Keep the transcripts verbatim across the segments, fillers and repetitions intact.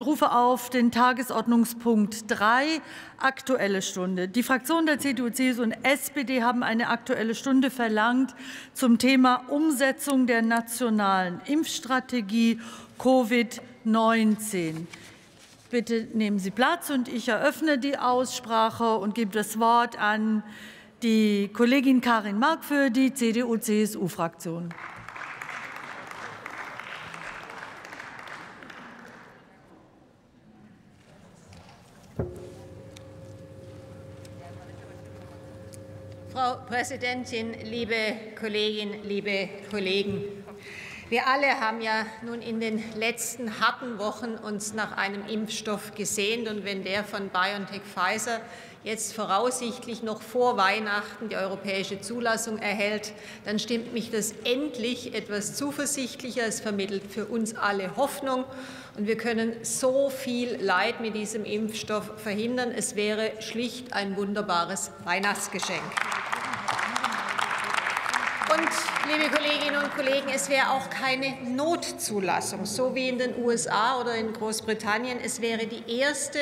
Ich rufe auf den Tagesordnungspunkt drei, Aktuelle Stunde. Die Fraktionen der C D U, C S U und S P D haben eine Aktuelle Stunde verlangt zum Thema Umsetzung der nationalen Impfstrategie Covid neunzehn. Bitte nehmen Sie Platz und ich eröffne die Aussprache und gebe das Wort an die Kollegin Karin Mark für die C D U C S U-Fraktion. Frau Präsidentin, liebe Kolleginnen, liebe Kollegen! Wir alle haben ja nun in den letzten harten Wochen uns nach einem Impfstoff gesehnt. Und wenn der von BioNTech Pfizer jetzt voraussichtlich noch vor Weihnachten die europäische Zulassung erhält, dann stimmt mich das endlich etwas zuversichtlicher. Es vermittelt für uns alle Hoffnung. Und wir können so viel Leid mit diesem Impfstoff verhindern. Es wäre schlicht ein wunderbares Weihnachtsgeschenk. Und, liebe Kolleginnen und Kollegen, es wäre auch keine Notzulassung, so wie in den U S A oder in Großbritannien. Es wäre die erste,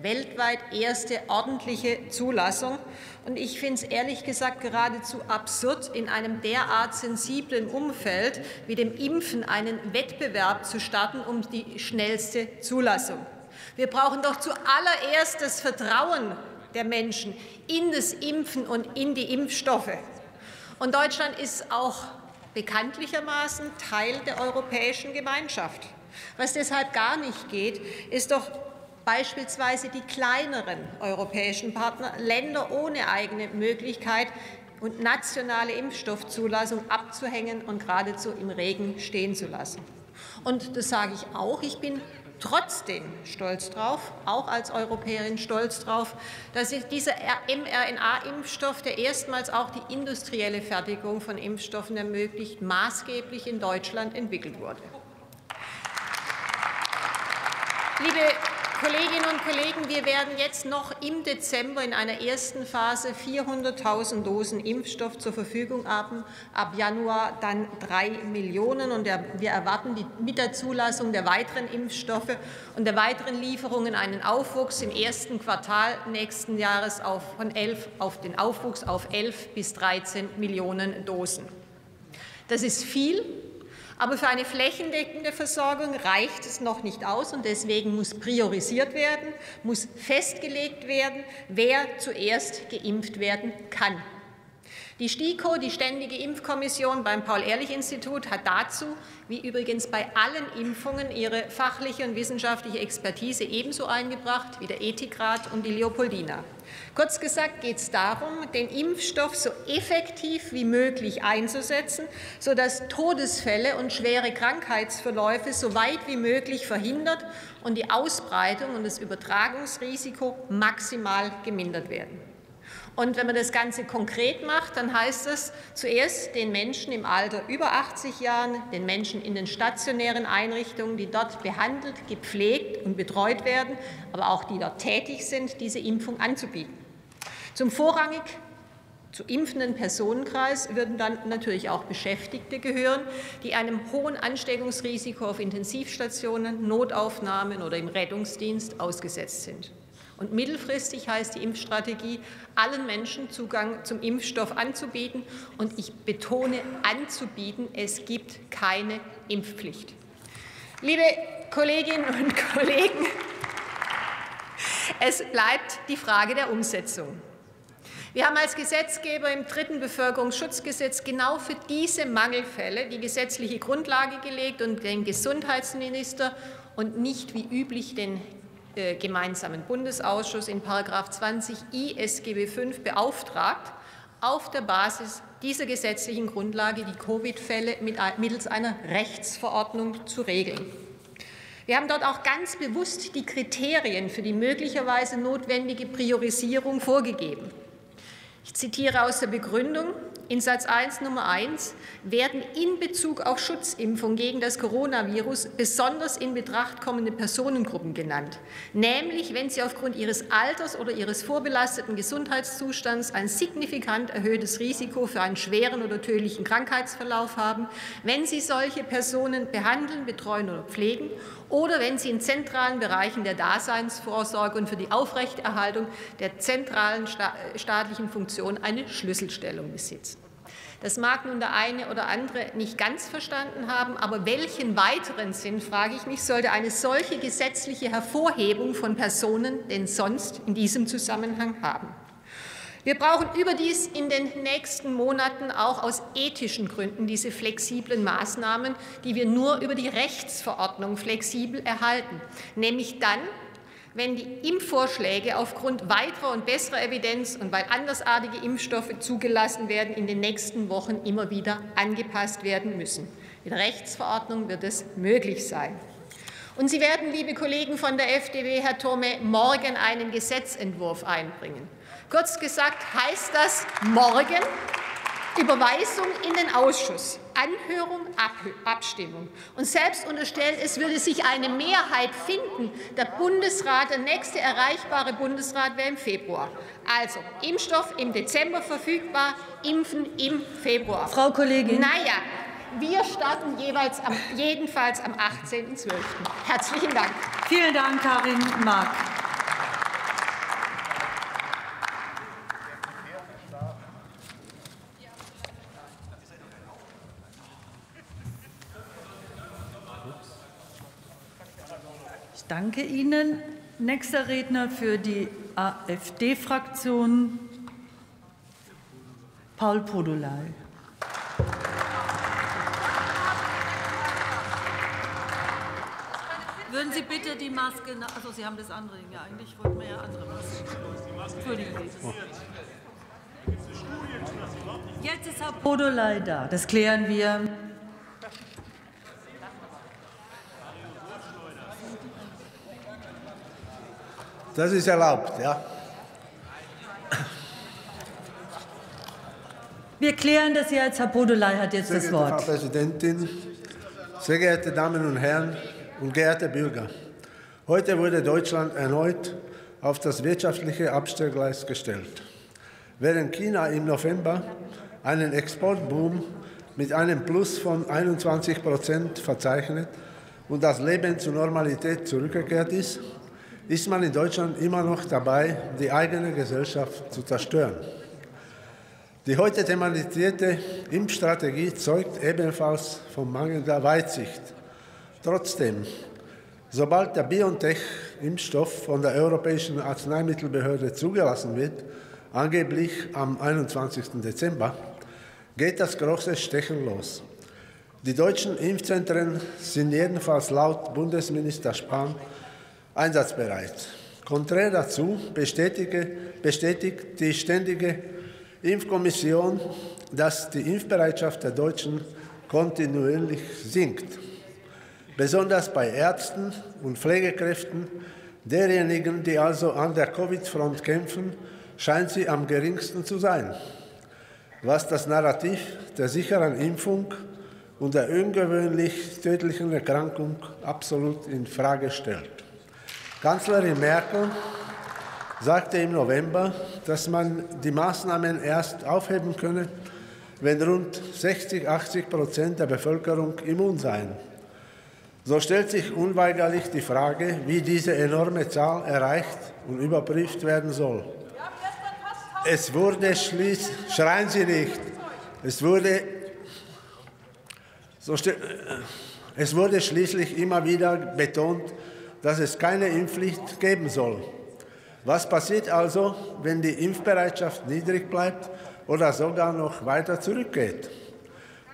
weltweit erste ordentliche Zulassung. Und ich finde es ehrlich gesagt geradezu absurd, in einem derart sensiblen Umfeld wie dem Impfen einen Wettbewerb zu starten um die schnellste Zulassung. Wir brauchen doch zuallererst das Vertrauen der Menschen in das Impfen und in die Impfstoffe. Und Deutschland ist auch bekanntlichermaßen Teil der Europäischen Gemeinschaft. Was deshalb gar nicht geht, ist doch beispielsweise die kleineren europäischen Partner, Länder ohne eigene Möglichkeit und nationale Impfstoffzulassung abzuhängen und geradezu im Regen stehen zu lassen. Und das sage ich auch, ich bin trotzdem stolz drauf, auch als Europäerin stolz drauf, dass dieser mRNA-Impfstoff, der erstmals auch die industrielle Fertigung von Impfstoffen ermöglicht, maßgeblich in Deutschland entwickelt wurde. Liebe Kolleginnen und Kollegen, wir werden jetzt noch im Dezember in einer ersten Phase vierhunderttausend Dosen Impfstoff zur Verfügung haben, ab Januar dann drei Millionen. Und wir erwarten mit der Zulassung der weiteren Impfstoffe und der weiteren Lieferungen einen Aufwuchs im ersten Quartal nächsten Jahres auf, von elf auf den Aufwuchs auf elf bis dreizehn Millionen Dosen. Das ist viel. Aber für eine flächendeckende Versorgung reicht es noch nicht aus, und deswegen muss priorisiert werden, muss festgelegt werden, wer zuerst geimpft werden kann. Die STIKO, die Ständige Impfkommission beim Paul-Ehrlich-Institut, hat dazu, wie übrigens bei allen Impfungen, ihre fachliche und wissenschaftliche Expertise ebenso eingebracht wie der Ethikrat und die Leopoldina. Kurz gesagt geht es darum, den Impfstoff so effektiv wie möglich einzusetzen, sodass Todesfälle und schwere Krankheitsverläufe so weit wie möglich verhindert und die Ausbreitung und das Übertragungsrisiko maximal gemindert werden. Und wenn man das Ganze konkret macht, dann heißt es zuerst den Menschen im Alter über achtzig Jahren, den Menschen in den stationären Einrichtungen, die dort behandelt, gepflegt und betreut werden, aber auch die dort tätig sind, diese Impfung anzubieten. Zum vorrangig zu impfenden Personenkreis würden dann natürlich auch Beschäftigte gehören, die einem hohen Ansteckungsrisiko auf Intensivstationen, Notaufnahmen oder im Rettungsdienst ausgesetzt sind. Und mittelfristig heißt die Impfstrategie, allen Menschen Zugang zum Impfstoff anzubieten. Und ich betone anzubieten, es gibt keine Impfpflicht. Liebe Kolleginnen und Kollegen, es bleibt die Frage der Umsetzung. Wir haben als Gesetzgeber im dritten Bevölkerungsschutzgesetz genau für diese Mangelfälle die gesetzliche Grundlage gelegt und den Gesundheitsminister und nicht wie üblich den gemeinsamen Bundesausschuss in Paragraph zwanzig I S G B fünf beauftragt, auf der Basis dieser gesetzlichen Grundlage die Covid-Fälle mittels einer Rechtsverordnung zu regeln. Wir haben dort auch ganz bewusst die Kriterien für die möglicherweise notwendige Priorisierung vorgegeben. Ich zitiere aus der Begründung. In Satz eins Nummer eins werden in Bezug auf Schutzimpfung gegen das Coronavirus besonders in Betracht kommende Personengruppen genannt, nämlich wenn sie aufgrund ihres Alters oder ihres vorbelasteten Gesundheitszustands ein signifikant erhöhtes Risiko für einen schweren oder tödlichen Krankheitsverlauf haben, wenn sie solche Personen behandeln, betreuen oder pflegen oder wenn sie in zentralen Bereichen der Daseinsvorsorge und für die Aufrechterhaltung der zentralen staatlichen Funktion eine Schlüsselstellung besitzen. Das mag nun der eine oder andere nicht ganz verstanden haben, aber welchen weiteren Sinn, frage ich mich, sollte eine solche gesetzliche Hervorhebung von Personen denn sonst in diesem Zusammenhang haben? Wir brauchen überdies in den nächsten Monaten auch aus ethischen Gründen diese flexiblen Maßnahmen, die wir nur über die Rechtsverordnung flexibel erhalten, nämlich dann, wenn die Impfvorschläge aufgrund weiterer und besserer Evidenz und weil andersartige Impfstoffe zugelassen werden, in den nächsten Wochen immer wieder angepasst werden müssen. Mit Rechtsverordnung wird es möglich sein. Und Sie werden, liebe Kollegen von der F D P, Herr Thomae, morgen einen Gesetzentwurf einbringen. Kurz gesagt heißt das morgen Überweisung in den Ausschuss, Anhörung, Abstimmung. Und selbst unterstellt, es würde sich eine Mehrheit finden, der Bundesrat, der nächste erreichbare Bundesrat wäre im Februar. Also Impfstoff im Dezember verfügbar, Impfen im Februar. Frau Kollegin. Naja, wir starten jeweils am, jedenfalls am achtzehnten zwölften Herzlichen Dank. Vielen Dank, Karin Mark. Danke Ihnen. Nächster Redner für die AfD-Fraktion, Paul Podolay. Würden Sie bitte die Maske... Also Sie haben das andere. Ja, eigentlich wollten wir ja andere Masken. Entschuldigen Sie. Jetzt ist Herr Podolay da. Das klären wir. Das ist erlaubt, ja. Wir klären das jetzt. Herr Podolay hat jetzt das Wort. Sehr geehrte Frau Präsidentin, sehr geehrte Damen und Herren und geehrte Bürger! Heute wurde Deutschland erneut auf das wirtschaftliche Abstellgleis gestellt. Während China im November einen Exportboom mit einem Plus von einundzwanzig Prozent verzeichnet und das Leben zur Normalität zurückgekehrt ist, ist man in Deutschland immer noch dabei, die eigene Gesellschaft zu zerstören. Die heute thematisierte Impfstrategie zeugt ebenfalls von mangelnder Weitsicht. Trotzdem, sobald der BioNTech-Impfstoff von der Europäischen Arzneimittelbehörde zugelassen wird, angeblich am einundzwanzigsten Dezember, geht das große Stechen los. Die deutschen Impfzentren sind jedenfalls laut Bundesminister Spahn einsatzbereit. Konträr dazu bestätigt die Ständige Impfkommission, dass die Impfbereitschaft der Deutschen kontinuierlich sinkt, besonders bei Ärzten und Pflegekräften, derjenigen, die also an der Covid-Front kämpfen, scheint sie am geringsten zu sein. Was das Narrativ der sicheren Impfung und der ungewöhnlich tödlichen Erkrankung absolut in Frage stellt. Kanzlerin Merkel sagte im November, dass man die Maßnahmen erst aufheben könne, wenn rund sechzig bis achtzig Prozent der Bevölkerung immun seien. So stellt sich unweigerlich die Frage, wie diese enorme Zahl erreicht und überprüft werden soll. Es wurde schließlich, schreien Sie nicht, es wurde, so ste- es wurde schließlich immer wieder betont, dass es keine Impfpflicht geben soll. Was passiert also, wenn die Impfbereitschaft niedrig bleibt oder sogar noch weiter zurückgeht?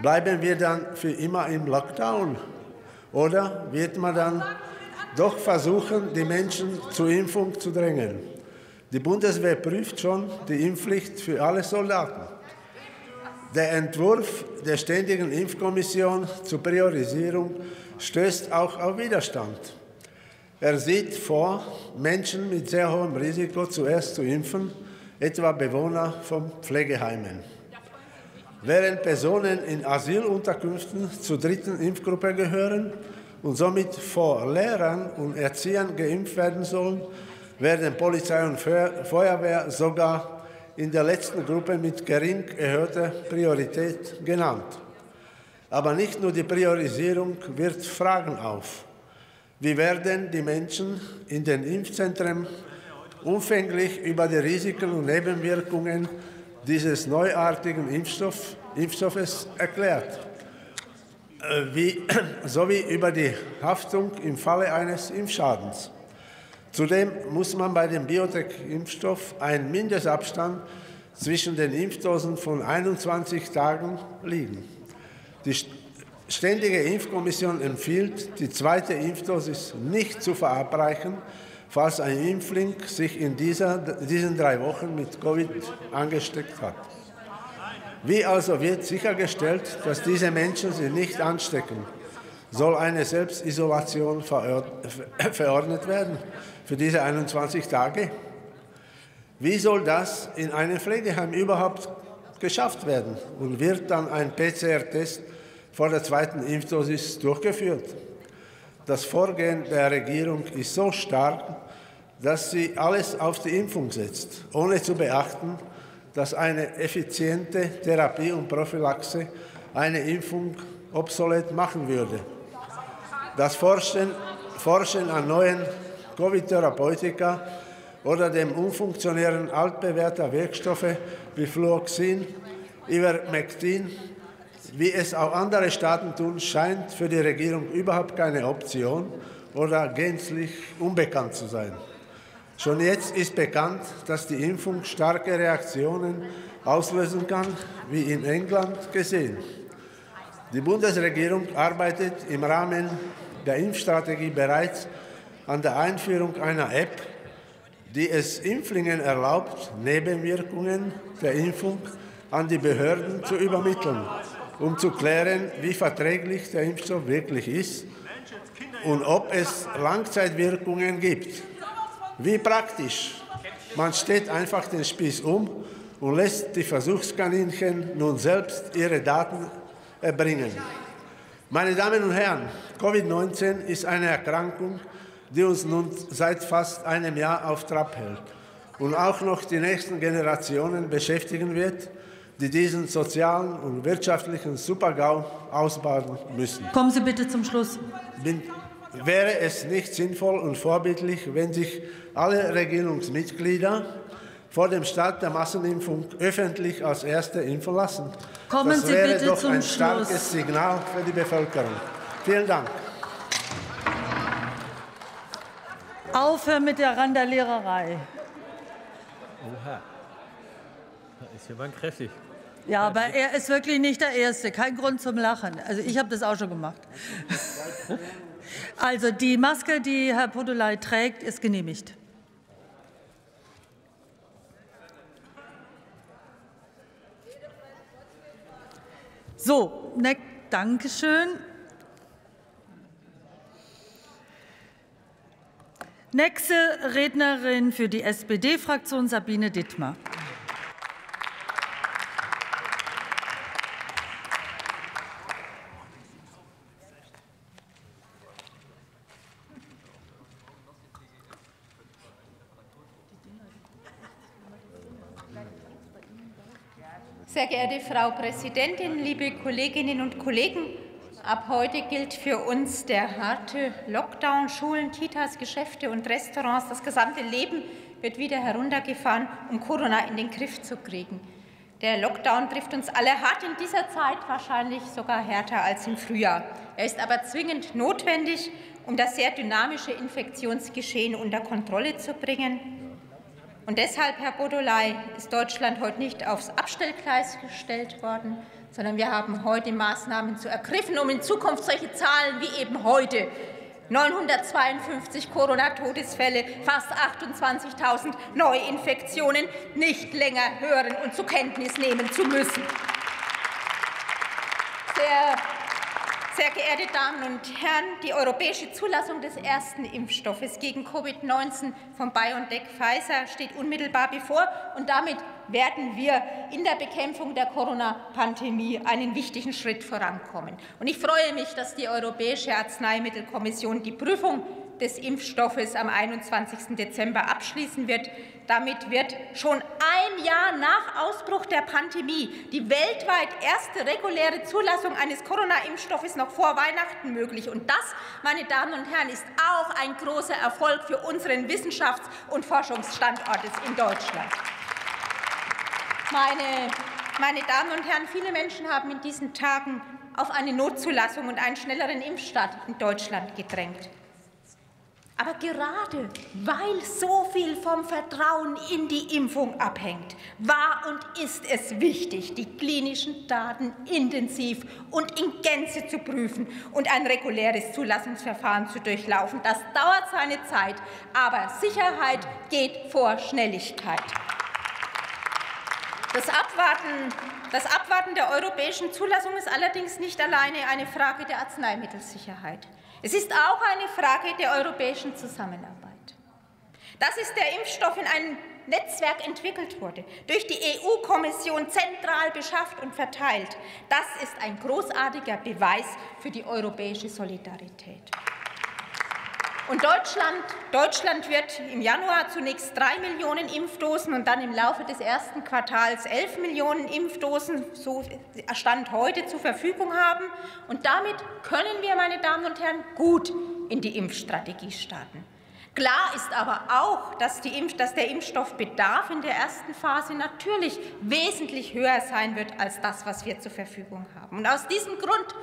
Bleiben wir dann für immer im Lockdown? Oder wird man dann doch versuchen, die Menschen zur Impfung zu drängen? Die Bundeswehr prüft schon die Impfpflicht für alle Soldaten. Der Entwurf der Ständigen Impfkommission zur Priorisierung stößt auch auf Widerstand. Er sieht vor, Menschen mit sehr hohem Risiko zuerst zu impfen, etwa Bewohner von Pflegeheimen. Während Personen in Asylunterkünften zur dritten Impfgruppe gehören und somit vor Lehrern und Erziehern geimpft werden sollen, werden Polizei und Feuerwehr sogar in der letzten Gruppe mit gering erhöhter Priorität genannt. Aber nicht nur die Priorisierung wirft Fragen auf. Wir werden die Menschen in den Impfzentren umfänglich über die Risiken und Nebenwirkungen dieses neuartigen Impfstoff, Impfstoffes erklärt, wie, sowie über die Haftung im Falle eines Impfschadens. Zudem muss man bei dem BioNTech-Impfstoff einen Mindestabstand zwischen den Impfdosen von einundzwanzig Tagen liegen. Die Ständige Impfkommission empfiehlt, die zweite Impfdosis nicht zu verabreichen, falls ein Impfling sich in dieser, diesen drei Wochen mit Covid angesteckt hat. Wie also wird sichergestellt, dass diese Menschen sich nicht anstecken? Soll eine Selbstisolation verordnet werden für diese einundzwanzig Tage? Wie soll das in einem Pflegeheim überhaupt geschafft werden? Und wird dann ein P C R-Test vor der zweiten Impfdosis durchgeführt? Das Vorgehen der Regierung ist so stark, dass sie alles auf die Impfung setzt, ohne zu beachten, dass eine effiziente Therapie und Prophylaxe eine Impfung obsolet machen würde. Das Forschen, Forschen an neuen Covid-Therapeutika oder dem Umfunktionieren altbewährter Wirkstoffe wie Fluoxin, Ivermectin, wie es auch andere Staaten tun, scheint für die Regierung überhaupt keine Option oder gänzlich unbekannt zu sein. Schon jetzt ist bekannt, dass die Impfung starke Reaktionen auslösen kann, wie in England gesehen. Die Bundesregierung arbeitet im Rahmen der Impfstrategie bereits an der Einführung einer App, die es Impflingen erlaubt, Nebenwirkungen der Impfung an die Behörden zu übermitteln, um zu klären, wie verträglich der Impfstoff wirklich ist und ob es Langzeitwirkungen gibt. Wie praktisch! Man stellt einfach den Spieß um und lässt die Versuchskaninchen nun selbst ihre Daten erbringen. Meine Damen und Herren, Covid neunzehn ist eine Erkrankung, die uns nun seit fast einem Jahr auf Trab hält und auch noch die nächsten Generationen beschäftigen wird, die diesen sozialen und wirtschaftlichen Super-GAU ausbaden müssen. Kommen Sie bitte zum Schluss. Bin, wäre es nicht sinnvoll und vorbildlich, wenn sich alle Regierungsmitglieder vor dem Start der Massenimpfung öffentlich als Erste impfen lassen? Kommen das Sie wäre bitte doch zum ein starkes Schluss. Signal für die Bevölkerung. Vielen Dank. Aufhören mit der Randaliererei. Oha. Da ist jemand kräftig. Ja, aber er ist wirklich nicht der Erste. Kein Grund zum Lachen. Also ich habe das auch schon gemacht. Also die Maske, die Herr Podolay trägt, ist genehmigt. So, ne, danke schön. Nächste Rednerin für die S P D-Fraktion, Sabine Dittmar. Sehr geehrte Frau Präsidentin, liebe Kolleginnen und Kollegen! Ab heute gilt für uns der harte Lockdown. Schulen, Kitas, Geschäfte und Restaurants, das gesamte Leben wird wieder heruntergefahren, um Corona in den Griff zu kriegen. Der Lockdown trifft uns alle hart in dieser Zeit, wahrscheinlich sogar härter als im Frühjahr. Er ist aber zwingend notwendig, um das sehr dynamische Infektionsgeschehen unter Kontrolle zu bringen. Und deshalb, Herr Podolay, ist Deutschland heute nicht aufs Abstellgleis gestellt worden, sondern wir haben heute Maßnahmen zu ergriffen, um in Zukunft solche Zahlen wie eben heute neunhundertzweiundfünfzig Corona-Todesfälle, fast achtundzwanzigtausend Neuinfektionen nicht länger hören und zur Kenntnis nehmen zu müssen. Sehr Sehr geehrte Damen und Herren, die europäische Zulassung des ersten Impfstoffes gegen Covid neunzehn von BioNTech Pfizer steht unmittelbar bevor. Und damit werden wir in der Bekämpfung der Corona-Pandemie einen wichtigen Schritt vorankommen. Und ich freue mich, dass die Europäische Arzneimittelkommission die Prüfung des Impfstoffes am einundzwanzigsten Dezember abschließen wird. Damit wird schon ein Jahr nach Ausbruch der Pandemie die weltweit erste reguläre Zulassung eines Corona-Impfstoffes noch vor Weihnachten möglich. Und das, meine Damen und Herren, ist auch ein großer Erfolg für unseren Wissenschafts- und Forschungsstandort in Deutschland. Meine, meine Damen und Herren, viele Menschen haben in diesen Tagen auf eine Notzulassung und einen schnelleren Impfstart in Deutschland gedrängt. Aber gerade weil so viel vom Vertrauen in die Impfung abhängt, war und ist es wichtig, die klinischen Daten intensiv und in Gänze zu prüfen und ein reguläres Zulassungsverfahren zu durchlaufen. Das dauert seine Zeit, aber Sicherheit geht vor Schnelligkeit. Das Abwarten, das Abwarten der europäischen Zulassung ist allerdings nicht alleine eine Frage der Arzneimittelsicherheit. Es ist auch eine Frage der europäischen Zusammenarbeit. Das ist der Impfstoff in einem Netzwerk entwickelt wurde, durch die E U-Kommission zentral beschafft und verteilt. Das ist ein großartiger Beweis für die europäische Solidarität. Und Deutschland, Deutschland wird im Januar zunächst drei Millionen Impfdosen und dann im Laufe des ersten Quartals elf Millionen Impfdosen, so Stand heute, zur Verfügung haben. Und damit können wir, meine Damen und Herren, gut in die Impfstrategie starten. Klar ist aber auch, dass, die Impf-, dass der Impfstoffbedarf in der ersten Phase natürlich wesentlich höher sein wird als das, was wir zur Verfügung haben. Und aus diesem Grund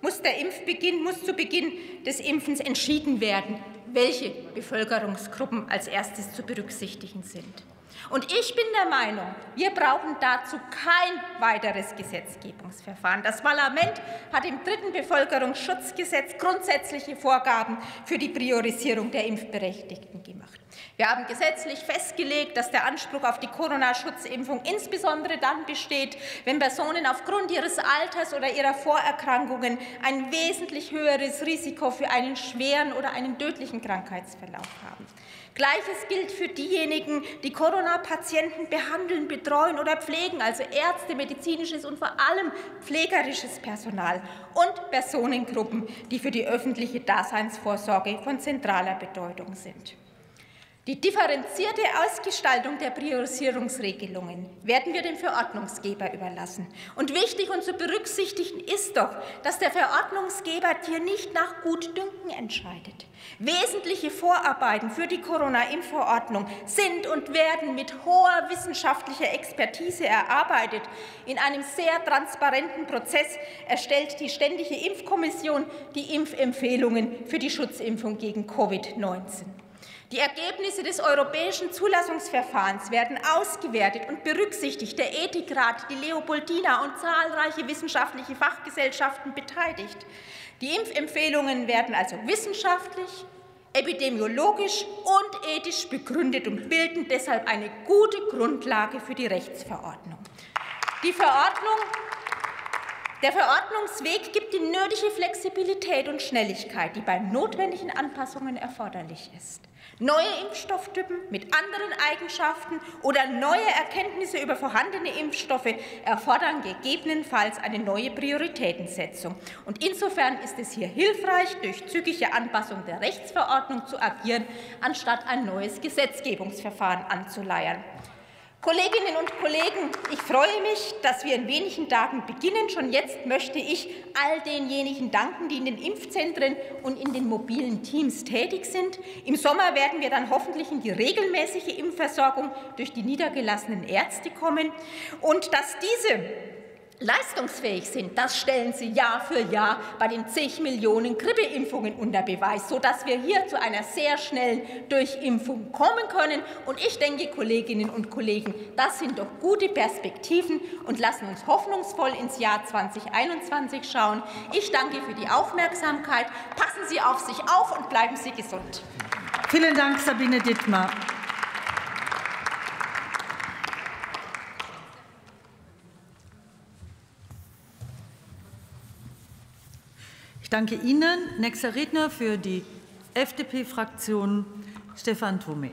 muss der Impfbeginn, muss zu Beginn des Impfens entschieden werden, welche Bevölkerungsgruppen als erstes zu berücksichtigen sind. Und ich bin der Meinung, wir brauchen dazu kein weiteres Gesetzgebungsverfahren. Das Parlament hat im dritten Bevölkerungsschutzgesetz grundsätzliche Vorgaben für die Priorisierung der Impfberechtigten gemacht. Wir haben gesetzlich festgelegt, dass der Anspruch auf die Corona-Schutzimpfung insbesondere dann besteht, wenn Personen aufgrund ihres Alters oder ihrer Vorerkrankungen ein wesentlich höheres Risiko für einen schweren oder einen tödlichen Krankheitsverlauf haben. Gleiches gilt für diejenigen, die Corona-Patienten behandeln, betreuen oder pflegen, also Ärzte, medizinisches und vor allem pflegerisches Personal und Personengruppen, die für die öffentliche Daseinsvorsorge von zentraler Bedeutung sind. Die differenzierte Ausgestaltung der Priorisierungsregelungen werden wir dem Verordnungsgeber überlassen. Und wichtig und zu berücksichtigen ist doch, dass der Verordnungsgeber hier nicht nach Gutdünken entscheidet. Wesentliche Vorarbeiten für die Corona-Impfverordnung sind und werden mit hoher wissenschaftlicher Expertise erarbeitet. In einem sehr transparenten Prozess erstellt die Ständige Impfkommission die Impfempfehlungen für die Schutzimpfung gegen Covid neunzehn. Die Ergebnisse des europäischen Zulassungsverfahrens werden ausgewertet und berücksichtigt, der Ethikrat, die Leopoldina und zahlreiche wissenschaftliche Fachgesellschaften beteiligt. Die Impfempfehlungen werden also wissenschaftlich, epidemiologisch und ethisch begründet und bilden deshalb eine gute Grundlage für die Rechtsverordnung. Die Verordnung Der Verordnungsweg gibt die nötige Flexibilität und Schnelligkeit, die bei notwendigen Anpassungen erforderlich ist. Neue Impfstofftypen mit anderen Eigenschaften oder neue Erkenntnisse über vorhandene Impfstoffe erfordern gegebenenfalls eine neue Prioritätensetzung. Und insofern ist es hier hilfreich, durch zügige Anpassung der Rechtsverordnung zu agieren, anstatt ein neues Gesetzgebungsverfahren anzuleiern. Kolleginnen und Kollegen, ich freue mich, dass wir in wenigen Tagen beginnen. Schon jetzt möchte ich all denjenigen danken, die in den Impfzentren und in den mobilen Teams tätig sind. Im Sommer werden wir dann hoffentlich in die regelmäßige Impfversorgung durch die niedergelassenen Ärzte kommen. Und dass diese leistungsfähig sind, das stellen sie Jahr für Jahr bei den zig Millionen Grippeimpfungen unter Beweis, sodass wir hier zu einer sehr schnellen Durchimpfung kommen können. Und ich denke, Kolleginnen und Kollegen, das sind doch gute Perspektiven und lassen uns hoffnungsvoll ins Jahr zweitausendeinundzwanzig schauen. Ich danke für die Aufmerksamkeit. Passen Sie auf sich auf und bleiben Sie gesund. Vielen Dank, Sabine Dittmar. Ich danke Ihnen. Nächster Redner für die F D P-Fraktion, Stefan Thomae.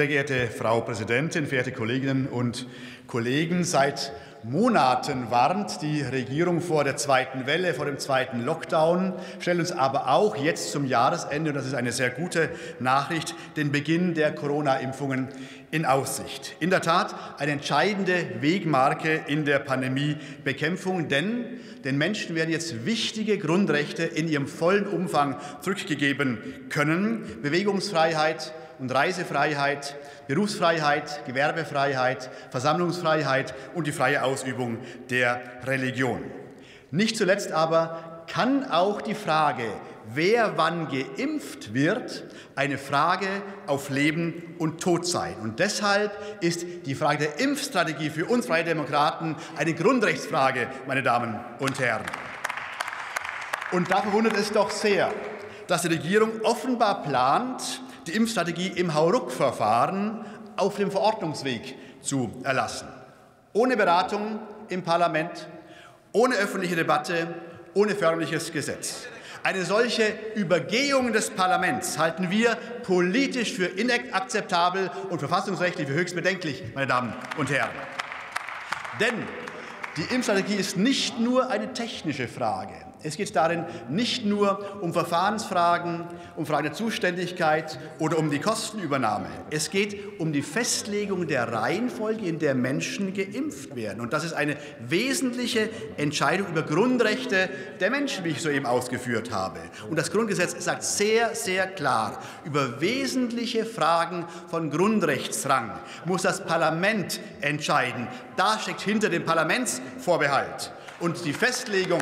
Sehr geehrte Frau Präsidentin, verehrte Kolleginnen und Kollegen! Seit Monaten warnt die Regierung vor der zweiten Welle, vor dem zweiten Lockdown, stellt uns aber auch jetzt zum Jahresende, und das ist eine sehr gute Nachricht, den Beginn der Corona-Impfungen in Aussicht. In der Tat eine entscheidende Wegmarke in der Pandemiebekämpfung, denn den Menschen werden jetzt wichtige Grundrechte in ihrem vollen Umfang zurückgegeben können. Bewegungsfreiheit und Reisefreiheit, Berufsfreiheit, Gewerbefreiheit, Versammlungsfreiheit und die freie Ausübung der Religion. Nicht zuletzt aber kann auch die Frage, wer wann geimpft wird, eine Frage auf Leben und Tod sein. Und deshalb ist die Frage der Impfstrategie für uns Freie Demokraten eine Grundrechtsfrage, meine Damen und Herren. Und dafür wundert es doch sehr, dass die Regierung offenbar plant, die Impfstrategie im Hauruck-Verfahren auf dem Verordnungsweg zu erlassen. Ohne Beratung im Parlament, ohne öffentliche Debatte, ohne förmliches Gesetz. Eine solche Übergehung des Parlaments halten wir politisch für inakzeptabel und verfassungsrechtlich für höchst bedenklich, meine Damen und Herren. Denn die Impfstrategie ist nicht nur eine technische Frage. Es geht darin nicht nur um Verfahrensfragen, um Fragen der Zuständigkeit oder um die Kostenübernahme. Es geht um die Festlegung der Reihenfolge, in der Menschen geimpft werden. Und das ist eine wesentliche Entscheidung über Grundrechte der Menschen, wie ich soeben ausgeführt habe. Und das Grundgesetz sagt sehr, sehr klar, über wesentliche Fragen von Grundrechtsrang muss das Parlament entscheiden. Da steckt hinter dem Parlamentsvorbehalt. Und die Festlegung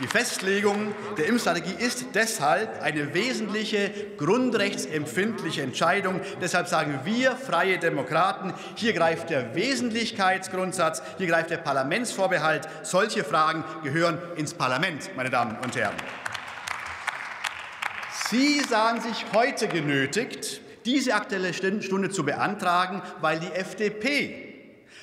Die Festlegung der Impfstrategie ist deshalb eine wesentliche grundrechtsempfindliche Entscheidung. Deshalb sagen wir Freie Demokraten, hier greift der Wesentlichkeitsgrundsatz, hier greift der Parlamentsvorbehalt. Solche Fragen gehören ins Parlament, meine Damen und Herren. Sie sahen sich heute genötigt, diese Aktuelle Stunde zu beantragen, weil die F D P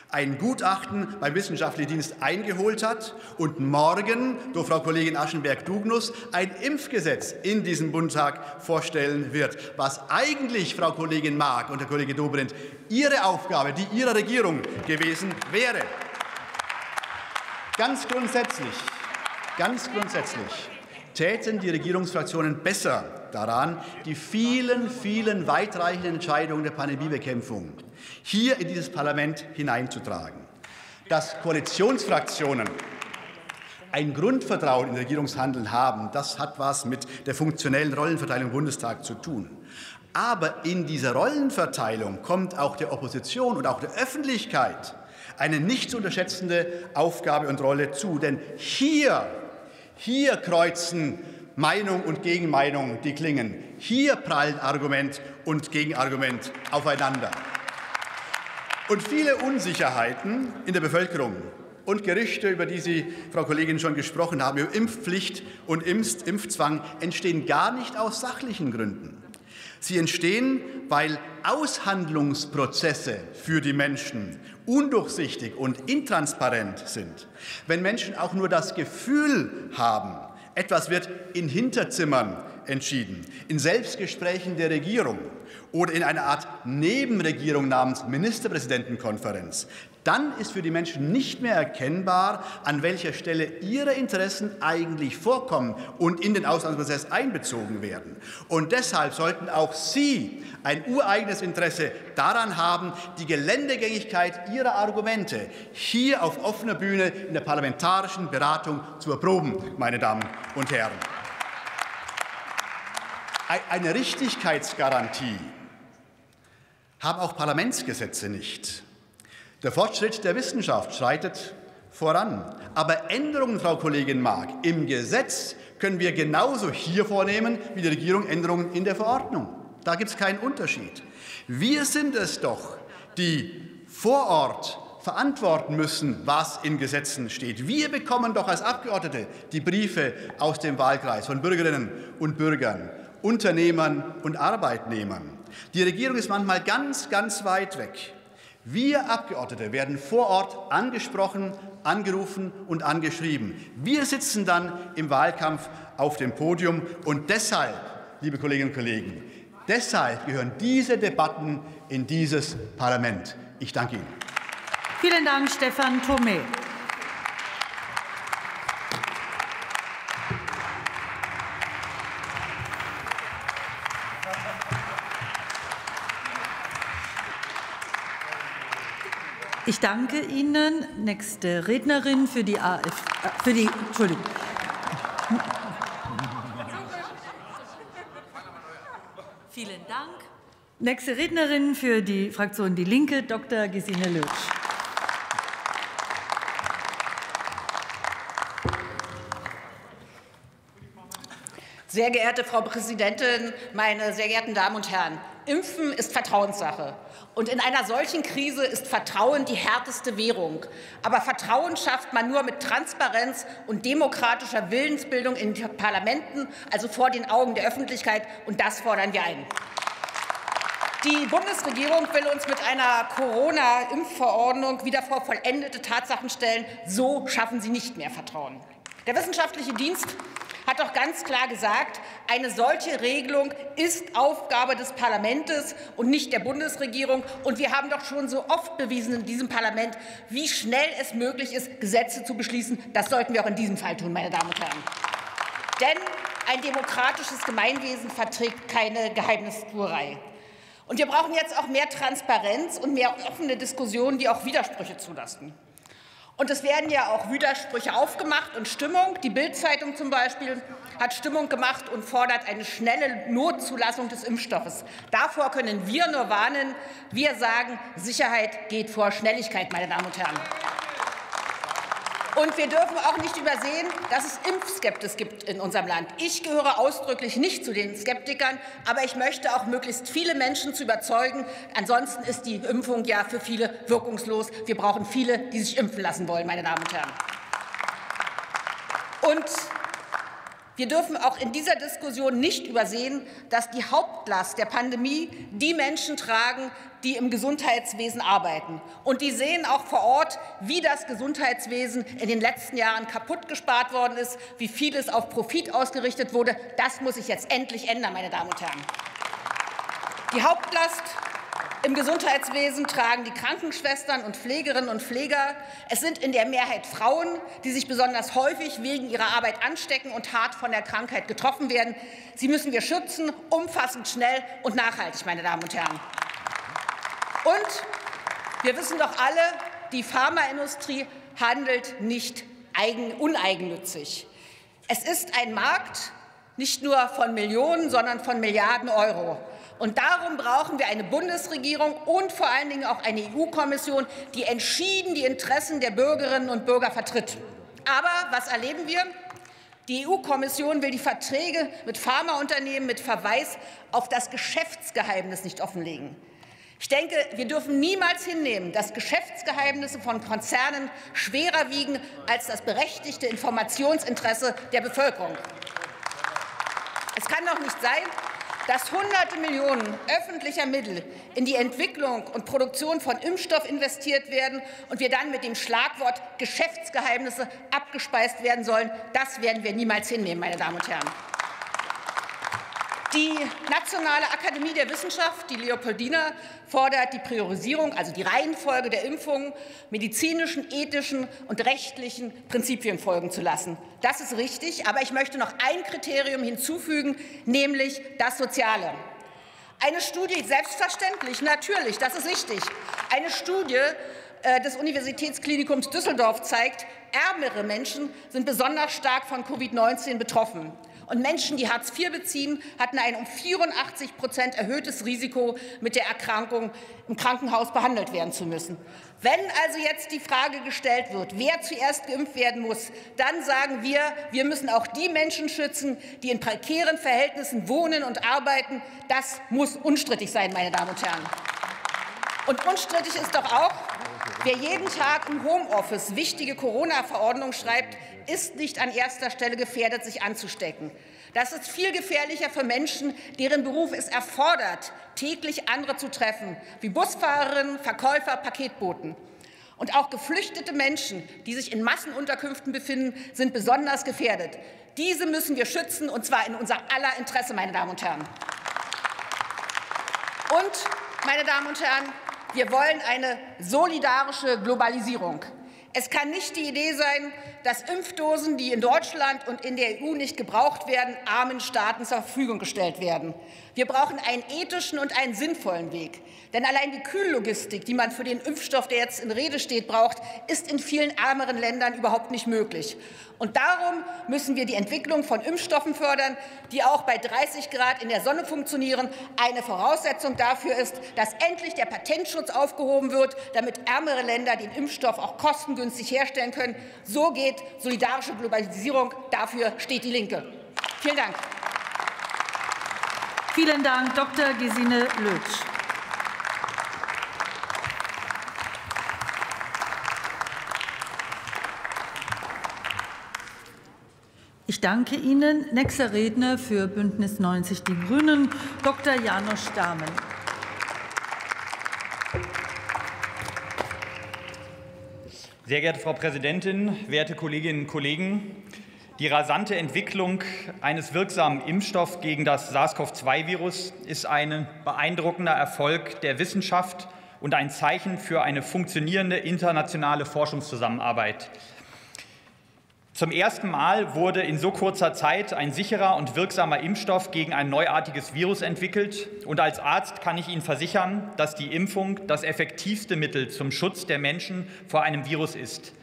ein Gutachten beim Wissenschaftlichen Dienst eingeholt hat und morgen durch Frau Kollegin Aschenberg-Dugnus ein Impfgesetz in diesem Bundestag vorstellen wird. Was eigentlich Frau Kollegin Mark und der Kollege Dobrindt ihre Aufgabe, die ihrer Regierung gewesen wäre. Ganz grundsätzlich, ganz grundsätzlich täten die Regierungsfraktionen besser daran, die vielen, vielen weitreichenden Entscheidungen der Pandemiebekämpfung hier in dieses Parlament hineinzutragen. Dass Koalitionsfraktionen ein Grundvertrauen in Regierungshandeln haben, das hat was mit der funktionellen Rollenverteilung im Bundestag zu tun. Aber in dieser Rollenverteilung kommt auch der Opposition und auch der Öffentlichkeit eine nicht zu unterschätzende Aufgabe und Rolle zu. Denn hier, hier kreuzen Meinung und Gegenmeinung die Klingen. Hier prallen Argument und Gegenargument aufeinander. Und viele Unsicherheiten in der Bevölkerung und Gerüchte, über die Sie, Frau Kollegin, schon gesprochen haben, über Impfpflicht und Impfzwang, entstehen gar nicht aus sachlichen Gründen. Sie entstehen, weil Aushandlungsprozesse für die Menschen undurchsichtig und intransparent sind. Wenn Menschen auch nur das Gefühl haben, etwas wird in Hinterzimmern entschieden, in Selbstgesprächen der Regierung oder in einer Art Nebenregierung namens Ministerpräsidentenkonferenz, dann ist für die Menschen nicht mehr erkennbar, an welcher Stelle ihre Interessen eigentlich vorkommen und in den Aushandlungsprozess einbezogen werden. Und deshalb sollten auch Sie ein ureigenes Interesse daran haben, die Geländegängigkeit Ihrer Argumente hier auf offener Bühne in der parlamentarischen Beratung zu erproben, meine Damen und Herren. Eine Richtigkeitsgarantie haben auch Parlamentsgesetze nicht. Der Fortschritt der Wissenschaft schreitet voran. Aber Änderungen, Frau Kollegin Maag, im Gesetz können wir genauso hier vornehmen wie die Regierung Änderungen in der Verordnung. Da gibt es keinen Unterschied. Wir sind es doch, die vor Ort verantworten müssen, was in Gesetzen steht. Wir bekommen doch als Abgeordnete die Briefe aus dem Wahlkreis von Bürgerinnen und Bürgern, Unternehmern und Arbeitnehmern. Die Regierung ist manchmal ganz, ganz weit weg. Wir Abgeordnete werden vor Ort angesprochen, angerufen und angeschrieben. Wir sitzen dann im Wahlkampf auf dem Podium. Und deshalb, liebe Kolleginnen und Kollegen, Deshalb gehören diese Debatten in dieses Parlament. Ich danke Ihnen. Vielen Dank, Stefan Thomae. Ich danke Ihnen. Nächste Rednerin für die AfD. Für die, Entschuldigung. Vielen Dank. Nächste Rednerin für die Fraktion Die Linke, Doktor Gesine Lötzsch. Sehr geehrte Frau Präsidentin, meine sehr geehrten Damen und Herren! Impfen ist Vertrauenssache. Und in einer solchen Krise ist Vertrauen die härteste Währung. Aber Vertrauen schafft man nur mit Transparenz und demokratischer Willensbildung in den Parlamenten, also vor den Augen der Öffentlichkeit. Und das fordern wir ein. Die Bundesregierung will uns mit einer Corona-Impfverordnung wieder vor vollendete Tatsachen stellen. So schaffen sie nicht mehr Vertrauen. Der wissenschaftliche Dienst hat doch ganz klar gesagt, eine solche Regelung ist Aufgabe des Parlaments und nicht der Bundesregierung. Und wir haben doch schon so oft bewiesen in diesem Parlament, wie schnell es möglich ist, Gesetze zu beschließen. Das sollten wir auch in diesem Fall tun, meine Damen und Herren. Denn ein demokratisches Gemeinwesen verträgt keine Geheimnistuerei. Und wir brauchen jetzt auch mehr Transparenz und mehr offene Diskussionen, die auch Widersprüche zulassen. Und es werden ja auch Widersprüche aufgemacht und Stimmung. Die Bild-Zeitung zum Beispiel hat Stimmung gemacht und fordert eine schnelle Notzulassung des Impfstoffes. Davor können wir nur warnen. Wir sagen, Sicherheit geht vor Schnelligkeit, meine Damen und Herren. Und wir dürfen auch nicht übersehen, dass es Impfskepsis gibt in unserem Land. Ich gehöre ausdrücklich nicht zu den Skeptikern, aber ich möchte auch möglichst viele Menschen zu überzeugen. Ansonsten ist die Impfung ja für viele wirkungslos. Wir brauchen viele, die sich impfen lassen wollen, meine Damen und Herren. Und wir dürfen auch in dieser Diskussion nicht übersehen, dass die Hauptlast der Pandemie die Menschen tragen, die im Gesundheitswesen arbeiten. Und die sehen auch vor Ort, wie das Gesundheitswesen in den letzten Jahren kaputt gespart worden ist, wie vieles auf Profit ausgerichtet wurde. Das muss sich jetzt endlich ändern, meine Damen und Herren. Die Hauptlast im Gesundheitswesen tragen die Krankenschwestern und Pflegerinnen und Pfleger. Es sind in der Mehrheit Frauen, die sich besonders häufig wegen ihrer Arbeit anstecken und hart von der Krankheit getroffen werden. Sie müssen wir schützen, umfassend, schnell und nachhaltig, meine Damen und Herren. Und wir wissen doch alle, die Pharmaindustrie handelt nicht uneigennützig. Es ist ein Markt, nicht nur von Millionen, sondern von Milliarden Euro. Und darum brauchen wir eine Bundesregierung und vor allen Dingen auch eine E U-Kommission, die entschieden die Interessen der Bürgerinnen und Bürger vertritt. Aber was erleben wir? Die E U-Kommission will die Verträge mit Pharmaunternehmen mit Verweis auf das Geschäftsgeheimnis nicht offenlegen. Ich denke, wir dürfen niemals hinnehmen, dass Geschäftsgeheimnisse von Konzernen schwerer wiegen als das berechtigte Informationsinteresse der Bevölkerung. Es kann doch nicht sein, dass hunderte Millionen öffentlicher Mittel in die Entwicklung und Produktion von Impfstoff investiert werden und wir dann mit dem Schlagwort Geschäftsgeheimnisse abgespeist werden sollen. Das werden wir niemals hinnehmen, meine Damen und Herren. Die Nationale Akademie der Wissenschaft, die Leopoldina, fordert die Priorisierung, also die Reihenfolge der Impfungen, medizinischen, ethischen und rechtlichen Prinzipien folgen zu lassen. Das ist richtig, aber ich möchte noch ein Kriterium hinzufügen, nämlich das Soziale. Eine Studie, selbstverständlich, natürlich, das ist richtig. Eine Studie des Universitätsklinikums Düsseldorf zeigt, ärmere Menschen sind besonders stark von Covid neunzehn betroffen. Und Menschen, die Hartz vier beziehen, hatten ein um vierundachtzig Prozent erhöhtes Risiko, mit der Erkrankung im Krankenhaus behandelt werden zu müssen. Wenn also jetzt die Frage gestellt wird, wer zuerst geimpft werden muss, dann sagen wir, wir müssen auch die Menschen schützen, die in prekären Verhältnissen wohnen und arbeiten. Das muss unstrittig sein, meine Damen und Herren. Und unstrittig ist doch auch, wer jeden Tag im Homeoffice wichtige Corona-Verordnungen schreibt, ist nicht an erster Stelle gefährdet, sich anzustecken. Das ist viel gefährlicher für Menschen, deren Beruf es erfordert, täglich andere zu treffen, wie Busfahrerinnen, Verkäufer, Paketboten. Und auch geflüchtete Menschen, die sich in Massenunterkünften befinden, sind besonders gefährdet. Diese müssen wir schützen, und zwar in unser aller Interesse, meine Damen und Herren. Und, meine Damen und Herren, wir wollen eine solidarische Globalisierung. Es kann nicht die Idee sein, dass Impfdosen, die in Deutschland und in der E U nicht gebraucht werden, armen Staaten zur Verfügung gestellt werden. Wir brauchen einen ethischen und einen sinnvollen Weg. Denn allein die Kühllogistik, die man für den Impfstoff, der jetzt in Rede steht, braucht, ist in vielen ärmeren Ländern überhaupt nicht möglich. Und darum müssen wir die Entwicklung von Impfstoffen fördern, die auch bei dreißig Grad in der Sonne funktionieren. Eine Voraussetzung dafür ist, dass endlich der Patentschutz aufgehoben wird, damit ärmere Länder den Impfstoff auch kostengünstig herstellen können. So geht solidarische Globalisierung. Dafür steht die Linke. Vielen Dank. Vielen Dank, Doktor Gesine Lötzsch. Ich danke Ihnen. Nächster Redner für Bündnis neunzig Die Grünen, Doktor Janosch Dahmen. Sehr geehrte Frau Präsidentin, werte Kolleginnen und Kollegen! Die rasante Entwicklung eines wirksamen Impfstoffs gegen das SARS-CoV zwei Virus ist ein beeindruckender Erfolg der Wissenschaft und ein Zeichen für eine funktionierende internationale Forschungszusammenarbeit. Zum ersten Mal wurde in so kurzer Zeit ein sicherer und wirksamer Impfstoff gegen ein neuartiges Virus entwickelt. Und als Arzt kann ich Ihnen versichern, dass die Impfung das effektivste Mittel zum Schutz der Menschen vor einem Virus ist.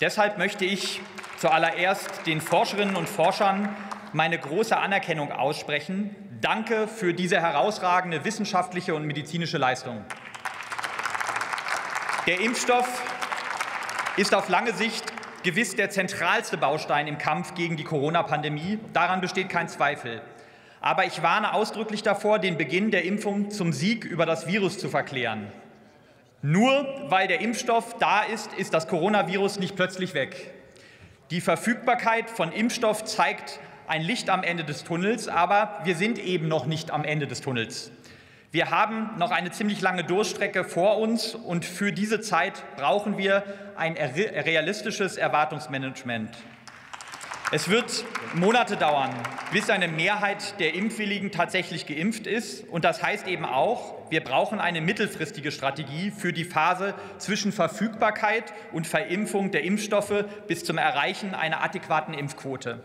Deshalb möchte ich zuallererst den Forscherinnen und Forschern meine große Anerkennung aussprechen. Danke für diese herausragende wissenschaftliche und medizinische Leistung. Der Impfstoff ist auf lange Sicht gewiss der zentralste Baustein im Kampf gegen die Corona-Pandemie. Daran besteht kein Zweifel. Aber ich warne ausdrücklich davor, den Beginn der Impfung zum Sieg über das Virus zu verklären. Nur weil der Impfstoff da ist, ist das Coronavirus nicht plötzlich weg. Die Verfügbarkeit von Impfstoff zeigt ein Licht am Ende des Tunnels, aber wir sind eben noch nicht am Ende des Tunnels. Wir haben noch eine ziemlich lange Durststrecke vor uns, und für diese Zeit brauchen wir ein realistisches Erwartungsmanagement. Es wird Monate dauern, bis eine Mehrheit der Impfwilligen tatsächlich geimpft ist. Und das heißt eben auch, wir brauchen eine mittelfristige Strategie für die Phase zwischen Verfügbarkeit und Verimpfung der Impfstoffe bis zum Erreichen einer adäquaten Impfquote.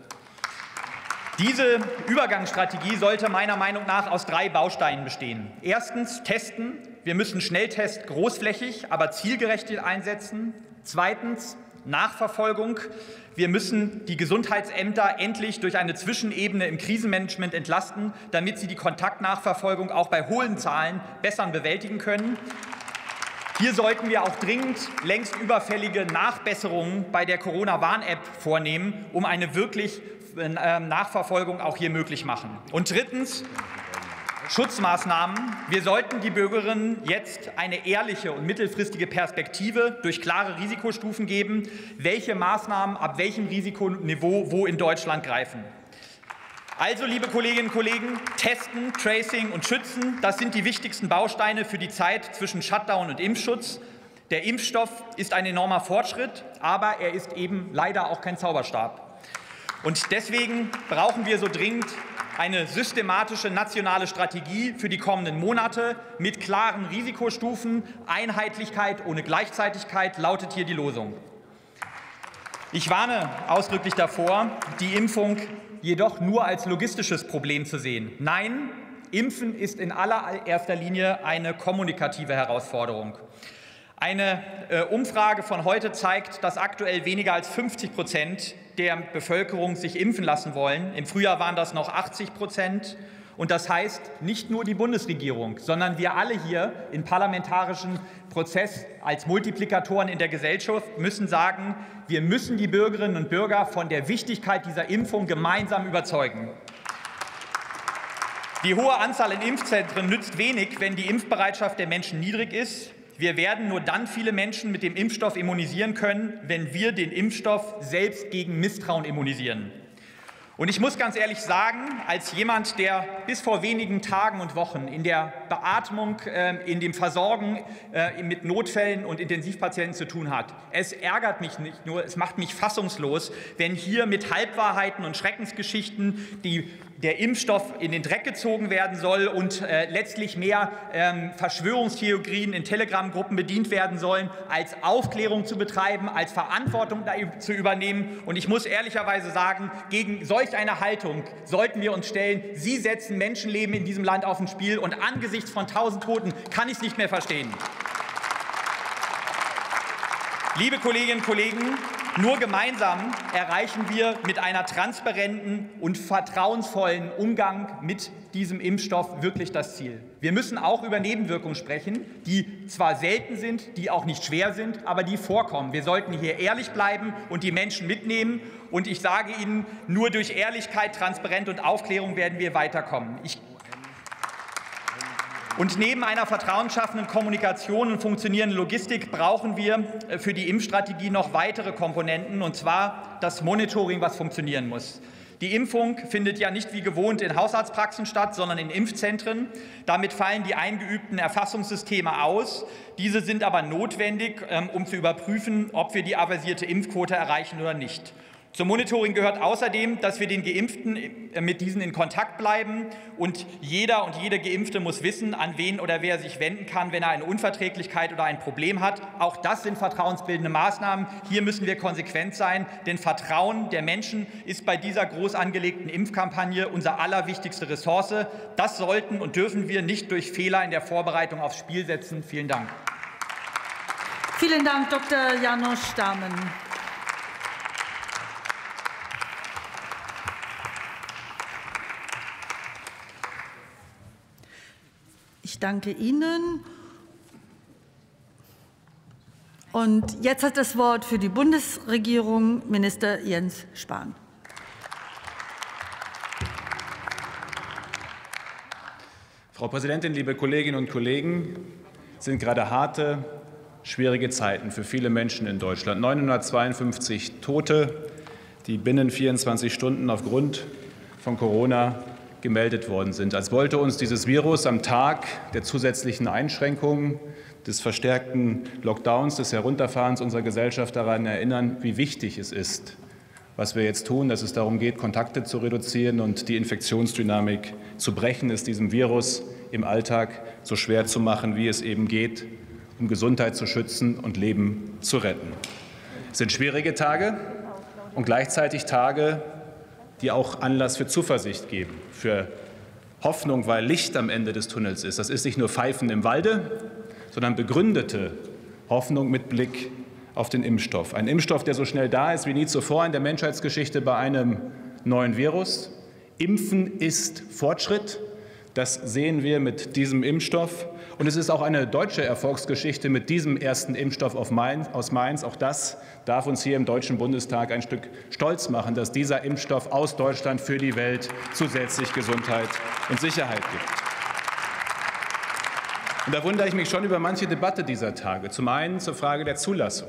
Diese Übergangsstrategie sollte meiner Meinung nach aus drei Bausteinen bestehen. Erstens testen. Wir müssen Schnelltests großflächig, aber zielgerecht einsetzen. Zweitens Nachverfolgung. Wir müssen die Gesundheitsämter endlich durch eine Zwischenebene im Krisenmanagement entlasten, damit sie die Kontaktnachverfolgung auch bei hohen Zahlen besser bewältigen können. Hier sollten wir auch dringend längst überfällige Nachbesserungen bei der Corona-Warn-App vornehmen, um eine wirklich Nachverfolgung auch hier möglich machen. Und drittens Schutzmaßnahmen. Wir sollten die Bürgerinnen jetzt eine ehrliche und mittelfristige Perspektive durch klare Risikostufen geben, welche Maßnahmen ab welchem Risikoniveau wo in Deutschland greifen. Also, liebe Kolleginnen und Kollegen, testen, Tracing und schützen, das sind die wichtigsten Bausteine für die Zeit zwischen Shutdown und Impfschutz. Der Impfstoff ist ein enormer Fortschritt, aber er ist eben leider auch kein Zauberstab. Und deswegen brauchen wir so dringend eine systematische nationale Strategie für die kommenden Monate mit klaren Risikostufen. Einheitlichkeit ohne Gleichzeitigkeit lautet hier die Losung. Ich warne ausdrücklich davor, die Impfung jedoch nur als logistisches Problem zu sehen. Nein, Impfen ist in allererster Linie eine kommunikative Herausforderung. Eine Umfrage von heute zeigt, dass aktuell weniger als fünfzig Prozent der Bevölkerung sich impfen lassen wollen. Im Frühjahr waren das noch achtzig Prozent. Und das heißt, nicht nur die Bundesregierung, sondern wir alle hier im parlamentarischen Prozess als Multiplikatoren in der Gesellschaft müssen sagen, wir müssen die Bürgerinnen und Bürger von der Wichtigkeit dieser Impfung gemeinsam überzeugen. Die hohe Anzahl in Impfzentren nützt wenig, wenn die Impfbereitschaft der Menschen niedrig ist. Wir werden nur dann viele Menschen mit dem Impfstoff immunisieren können, wenn wir den Impfstoff selbst gegen Misstrauen immunisieren. Und ich muss ganz ehrlich sagen, als jemand, der bis vor wenigen Tagen und Wochen in der Beatmung, in dem Versorgen mit Notfällen und Intensivpatienten zu tun hat, es ärgert mich nicht nur, es macht mich fassungslos, wenn hier mit Halbwahrheiten und Schreckensgeschichten die der Impfstoff in den Dreck gezogen werden soll und äh, letztlich mehr ähm, Verschwörungstheorien in Telegram-Gruppen bedient werden sollen, als Aufklärung zu betreiben, als Verantwortung zu übernehmen. Und ich muss ehrlicherweise sagen, gegen solch eine Haltung sollten wir uns stellen. Sie setzen Menschenleben in diesem Land auf dem Spiel, und angesichts von tausend Toten kann ich es nicht mehr verstehen. Liebe Kolleginnen und Kollegen, nur gemeinsam erreichen wir mit einer transparenten und vertrauensvollen Umgang mit diesem Impfstoff wirklich das Ziel. Wir müssen auch über Nebenwirkungen sprechen, die zwar selten sind, die auch nicht schwer sind, aber die vorkommen. Wir sollten hier ehrlich bleiben und die Menschen mitnehmen. Und ich sage Ihnen, nur durch Ehrlichkeit, Transparenz und Aufklärung werden wir weiterkommen. Ich Und neben einer vertrauensschaffenden Kommunikation und funktionierenden Logistik brauchen wir für die Impfstrategie noch weitere Komponenten, und zwar das Monitoring, was funktionieren muss. Die Impfung findet ja nicht wie gewohnt in Hausarztpraxen statt, sondern in Impfzentren. Damit fallen die eingeübten Erfassungssysteme aus. Diese sind aber notwendig, um zu überprüfen, ob wir die avisierte Impfquote erreichen oder nicht. Zum Monitoring gehört außerdem, dass wir den Geimpften mit diesen in Kontakt bleiben, und jeder und jede Geimpfte muss wissen, an wen oder wer sich wenden kann, wenn er eine Unverträglichkeit oder ein Problem hat. Auch das sind vertrauensbildende Maßnahmen. Hier müssen wir konsequent sein, denn Vertrauen der Menschen ist bei dieser groß angelegten Impfkampagne unsere allerwichtigste Ressource. Das sollten und dürfen wir nicht durch Fehler in der Vorbereitung aufs Spiel setzen. Vielen Dank. Vielen Dank, Doktor Janosch Dahmen. Ich danke Ihnen. Und jetzt hat das Wort für die Bundesregierung Minister Jens Spahn. Frau Präsidentin, liebe Kolleginnen und Kollegen! Es sind gerade harte, schwierige Zeiten für viele Menschen in Deutschland. neunhundertzweiundfünfzig Tote, die binnen vierundzwanzig Stunden aufgrund von Corona gemeldet worden sind. Als wollte uns dieses Virus am Tag der zusätzlichen Einschränkungen, des verstärkten Lockdowns, des Herunterfahrens unserer Gesellschaft daran erinnern, wie wichtig es ist, was wir jetzt tun, dass es darum geht, Kontakte zu reduzieren und die Infektionsdynamik zu brechen, es diesem Virus im Alltag so schwer zu machen, wie es eben geht, um Gesundheit zu schützen und Leben zu retten. Es sind schwierige Tage und gleichzeitig Tage, die auch Anlass für Zuversicht geben, für Hoffnung, weil Licht am Ende des Tunnels ist. Das ist nicht nur Pfeifen im Walde, sondern begründete Hoffnung mit Blick auf den Impfstoff. Ein Impfstoff, der so schnell da ist wie nie zuvor in der Menschheitsgeschichte bei einem neuen Virus. Impfen ist Fortschritt. Das sehen wir mit diesem Impfstoff. Und es ist auch eine deutsche Erfolgsgeschichte mit diesem ersten Impfstoff aus Mainz. Auch das darf uns hier im Deutschen Bundestag ein Stück stolz machen, dass dieser Impfstoff aus Deutschland für die Welt zusätzlich Gesundheit und Sicherheit gibt. Und da wundere ich mich schon über manche Debatte dieser Tage. Zum einen zur Frage der Zulassung.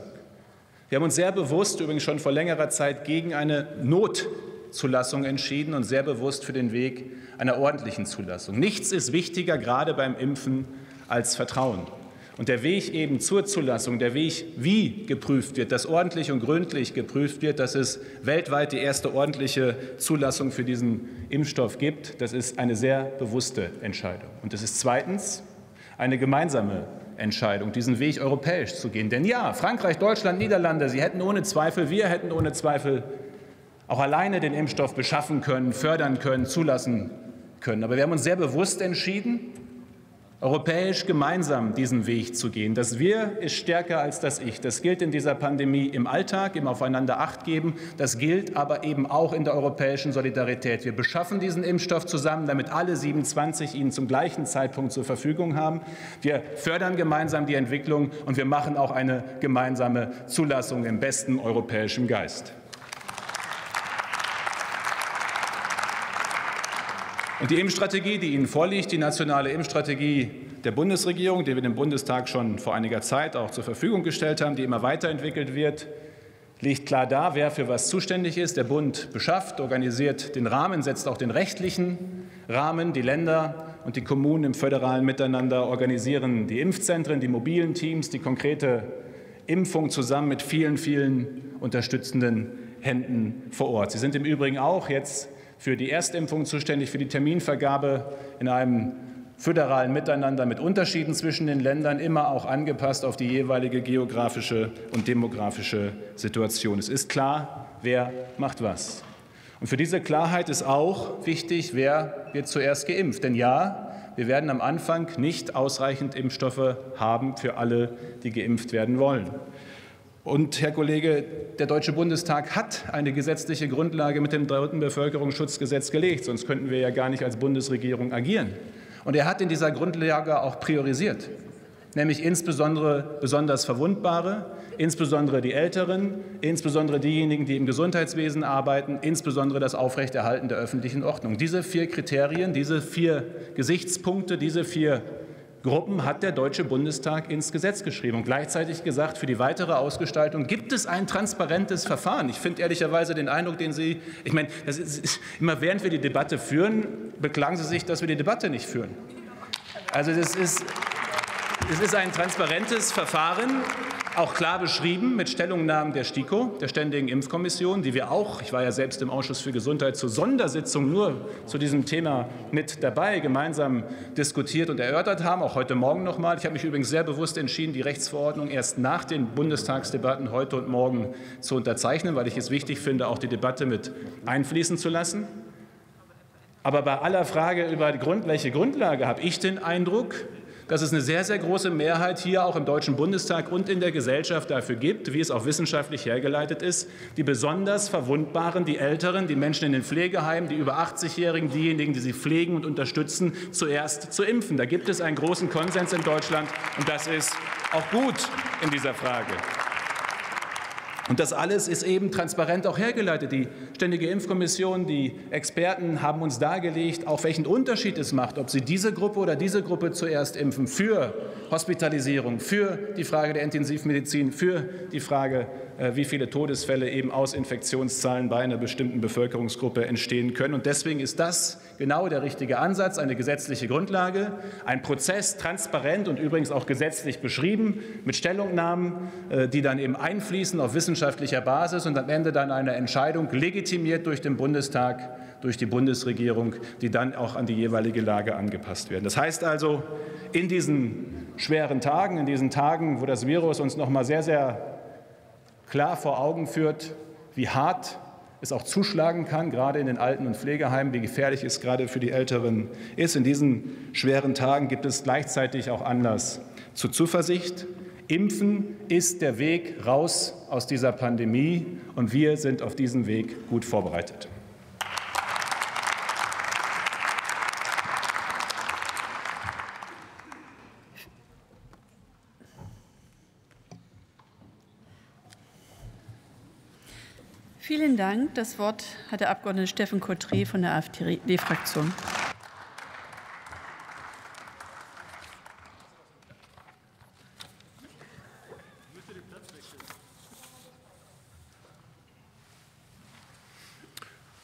Wir haben uns sehr bewusst, übrigens schon vor längerer Zeit, gegen eine Notzulassung entschieden und sehr bewusst für den Weg einer ordentlichen Zulassung. Nichts ist wichtiger, gerade beim Impfen, als Vertrauen. Und der Weg eben zur Zulassung, der Weg, wie geprüft wird, dass ordentlich und gründlich geprüft wird, dass es weltweit die erste ordentliche Zulassung für diesen Impfstoff gibt, das ist eine sehr bewusste Entscheidung. Und es ist zweitens eine gemeinsame Entscheidung, diesen Weg europäisch zu gehen. Denn ja, Frankreich, Deutschland, Niederlande, sie hätten ohne Zweifel, wir hätten ohne Zweifel auch alleine den Impfstoff beschaffen können, fördern können, zulassen können. Aber wir haben uns sehr bewusst entschieden, europäisch gemeinsam diesen Weg zu gehen. Das Wir ist stärker als das Ich. Das gilt in dieser Pandemie im Alltag, im Aufeinander Acht geben. Das gilt aber eben auch in der europäischen Solidarität. Wir beschaffen diesen Impfstoff zusammen, damit alle siebenundzwanzig ihn zum gleichen Zeitpunkt zur Verfügung haben. Wir fördern gemeinsam die Entwicklung, und wir machen auch eine gemeinsame Zulassung im besten europäischen Geist. Und die Impfstrategie, die Ihnen vorliegt, die nationale Impfstrategie der Bundesregierung, die wir dem Bundestag schon vor einiger Zeit auch zur Verfügung gestellt haben, die immer weiterentwickelt wird, liegt klar da, wer für was zuständig ist. Der Bund beschafft, organisiert den Rahmen, setzt auch den rechtlichen Rahmen. Die Länder und die Kommunen im föderalen Miteinander organisieren die Impfzentren, die mobilen Teams, die konkrete Impfung zusammen mit vielen, vielen unterstützenden Händen vor Ort. Sie sind im Übrigen auch jetzt für die Erstimpfung zuständig, für die Terminvergabe in einem föderalen Miteinander mit Unterschieden zwischen den Ländern, immer auch angepasst auf die jeweilige geografische und demografische Situation. Es ist klar, wer macht was. Und für diese Klarheit ist auch wichtig, wer wird zuerst geimpft. Denn ja, wir werden am Anfang nicht ausreichend Impfstoffe haben für alle, die geimpft werden wollen. Und, Herr Kollege, der Deutsche Bundestag hat eine gesetzliche Grundlage mit dem dritten Bevölkerungsschutzgesetz gelegt. Sonst könnten wir ja gar nicht als Bundesregierung agieren. Und er hat in dieser Grundlage auch priorisiert, nämlich insbesondere besonders Verwundbare, insbesondere die Älteren, insbesondere diejenigen, die im Gesundheitswesen arbeiten, insbesondere das Aufrechterhalten der öffentlichen Ordnung. Diese vier Kriterien, diese vier Gesichtspunkte, diese vier Gruppen hat der Deutsche Bundestag ins Gesetz geschrieben und gleichzeitig gesagt, für die weitere Ausgestaltung gibt es ein transparentes Verfahren. Ich finde ehrlicherweise den Eindruck, den Sie, ich meine, das ist, immer während wir die Debatte führen, beklagen Sie sich, dass wir die Debatte nicht führen. Also das ist, es ist ein transparentes Verfahren, auch klar beschrieben mit Stellungnahmen der STIKO, der Ständigen Impfkommission, die wir auch, ich war ja selbst im Ausschuss für Gesundheit zur Sondersitzung nur zu diesem Thema mit dabei, gemeinsam diskutiert und erörtert haben, auch heute Morgen noch mal. Ich habe mich übrigens sehr bewusst entschieden, die Rechtsverordnung erst nach den Bundestagsdebatten heute und morgen zu unterzeichnen, weil ich es wichtig finde, auch die Debatte mit einfließen zu lassen. Aber bei aller Frage über die Grund, welche Grundlage habe ich den Eindruck, dass es eine sehr, sehr große Mehrheit hier auch im Deutschen Bundestag und in der Gesellschaft dafür gibt, wie es auch wissenschaftlich hergeleitet ist, die besonders Verwundbaren, die Älteren, die Menschen in den Pflegeheimen, die über achtzigjährigen, diejenigen, die sie pflegen und unterstützen, zuerst zu impfen. Da gibt es einen großen Konsens in Deutschland, und das ist auch gut in dieser Frage. Und das alles ist eben transparent auch hergeleitet. Die Ständige Impfkommission, die Experten haben uns dargelegt, auch welchen Unterschied es macht, ob sie diese Gruppe oder diese Gruppe zuerst impfen, für Hospitalisierung, für die Frage der Intensivmedizin, für die Frage, wie viele Todesfälle eben aus Infektionszahlen bei einer bestimmten Bevölkerungsgruppe entstehen können. Und deswegen ist das genau der richtige Ansatz, eine gesetzliche Grundlage, ein Prozess, transparent und übrigens auch gesetzlich beschrieben, mit Stellungnahmen, die dann eben einfließen auf wissenschaftlicher Basis und am Ende dann eine Entscheidung, legitimiert durch den Bundestag, durch die Bundesregierung, die dann auch an die jeweilige Lage angepasst werden. Das heißt also, in diesen schweren Tagen, in diesen Tagen, wo das Virus uns noch mal sehr, sehr klar vor Augen führt, wie hart es auch zuschlagen kann, gerade in den Alten- und Pflegeheimen, wie gefährlich es gerade für die Älteren ist. In diesen schweren Tagen gibt es gleichzeitig auch Anlass zur Zuversicht. Impfen ist der Weg raus aus dieser Pandemie, und wir sind auf diesem Weg gut vorbereitet. Vielen Dank. Das Wort hat der Abgeordnete Steffen Kotre von der A f D-Fraktion.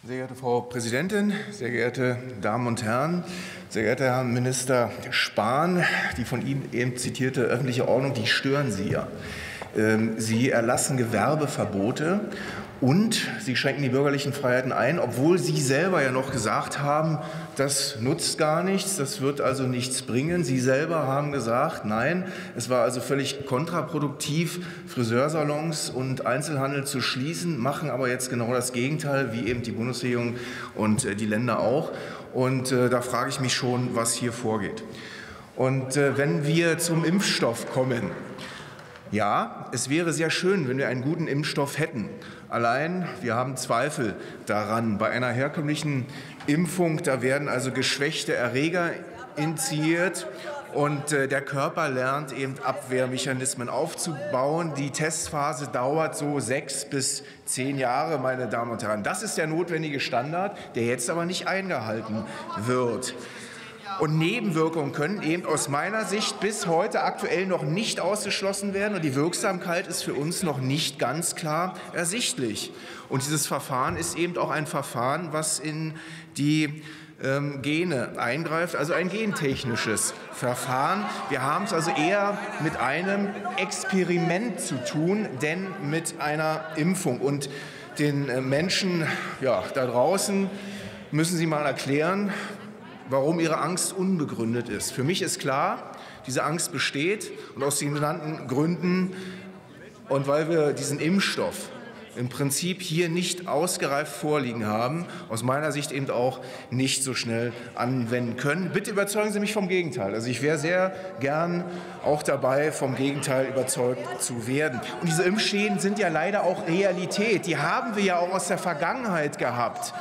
Sehr geehrte Frau Präsidentin, sehr geehrte Damen und Herren, sehr geehrter Herr Minister Spahn, die von Ihnen eben zitierte öffentliche Ordnung, die stören Sie ja. Sie erlassen Gewerbeverbote. Und sie schränken die bürgerlichen Freiheiten ein, obwohl Sie selber ja noch gesagt haben, das nutzt gar nichts, das wird also nichts bringen. Sie selber haben gesagt, nein, es war also völlig kontraproduktiv, Friseursalons und Einzelhandel zu schließen, machen aber jetzt genau das Gegenteil, wie eben die Bundesregierung und die Länder auch. Und äh, da frage ich mich schon, was hier vorgeht. Und äh, wenn wir zum Impfstoff kommen, ja, es wäre sehr schön, wenn wir einen guten Impfstoff hätten. Allein wir haben Zweifel daran. Bei einer herkömmlichen Impfung, da werden also geschwächte Erreger initiiert und der Körper lernt eben Abwehrmechanismen aufzubauen. Die Testphase dauert so sechs bis zehn Jahre, meine Damen und Herren. Das ist der notwendige Standard, der jetzt aber nicht eingehalten wird. Und Nebenwirkungen können eben aus meiner Sicht bis heute aktuell noch nicht ausgeschlossen werden. Und die Wirksamkeit ist für uns noch nicht ganz klar ersichtlich. Und dieses Verfahren ist eben auch ein Verfahren, was in die ähm, Gene eingreift, also ein gentechnisches Verfahren. Wir haben es also eher mit einem Experiment zu tun, denn mit einer Impfung. Und den Menschen ja, da draußen müssen Sie mal erklären, warum Ihre Angst unbegründet ist. Für mich ist klar, diese Angst besteht, und aus den genannten Gründen und weil wir diesen Impfstoff im Prinzip hier nicht ausgereift vorliegen haben, aus meiner Sicht eben auch nicht so schnell anwenden können. Bitte überzeugen Sie mich vom Gegenteil. Also ich wäre sehr gern auch dabei, vom Gegenteil überzeugt zu werden. Und diese Impfschäden sind ja leider auch Realität. Die haben wir ja auch aus der Vergangenheit gehabt.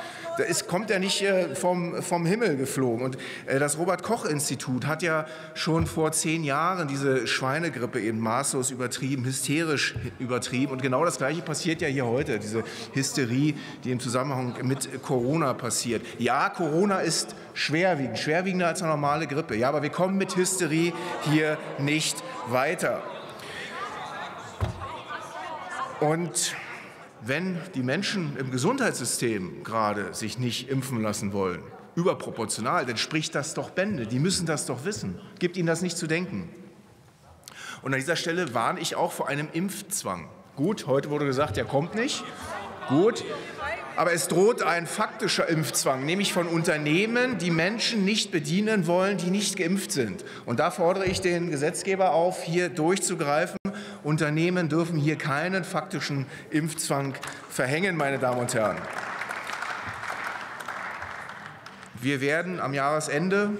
Es kommt ja nicht vom, vom Himmel geflogen. Und das Robert-Koch-Institut hat ja schon vor zehn Jahren diese Schweinegrippe eben maßlos übertrieben, hysterisch übertrieben. Und genau das Gleiche passiert ja hier heute, diese Hysterie, die im Zusammenhang mit Corona passiert. Ja, Corona ist schwerwiegend, schwerwiegender als eine normale Grippe. Ja, aber wir kommen mit Hysterie hier nicht weiter. Und wenn die Menschen im Gesundheitssystem gerade sich nicht impfen lassen wollen, überproportional, dann spricht das doch Bände. Die müssen das doch wissen. Gibt ihnen das nicht zu denken. Und an dieser Stelle warne ich auch vor einem Impfzwang. Gut, heute wurde gesagt, der kommt nicht. Gut. Aber es droht ein faktischer Impfzwang, nämlich von Unternehmen, die Menschen nicht bedienen wollen, die nicht geimpft sind. Und da fordere ich den Gesetzgeber auf, hier durchzugreifen. Unternehmen dürfen hier keinen faktischen Impfzwang verhängen, meine Damen und Herren. Wir werden am Jahresende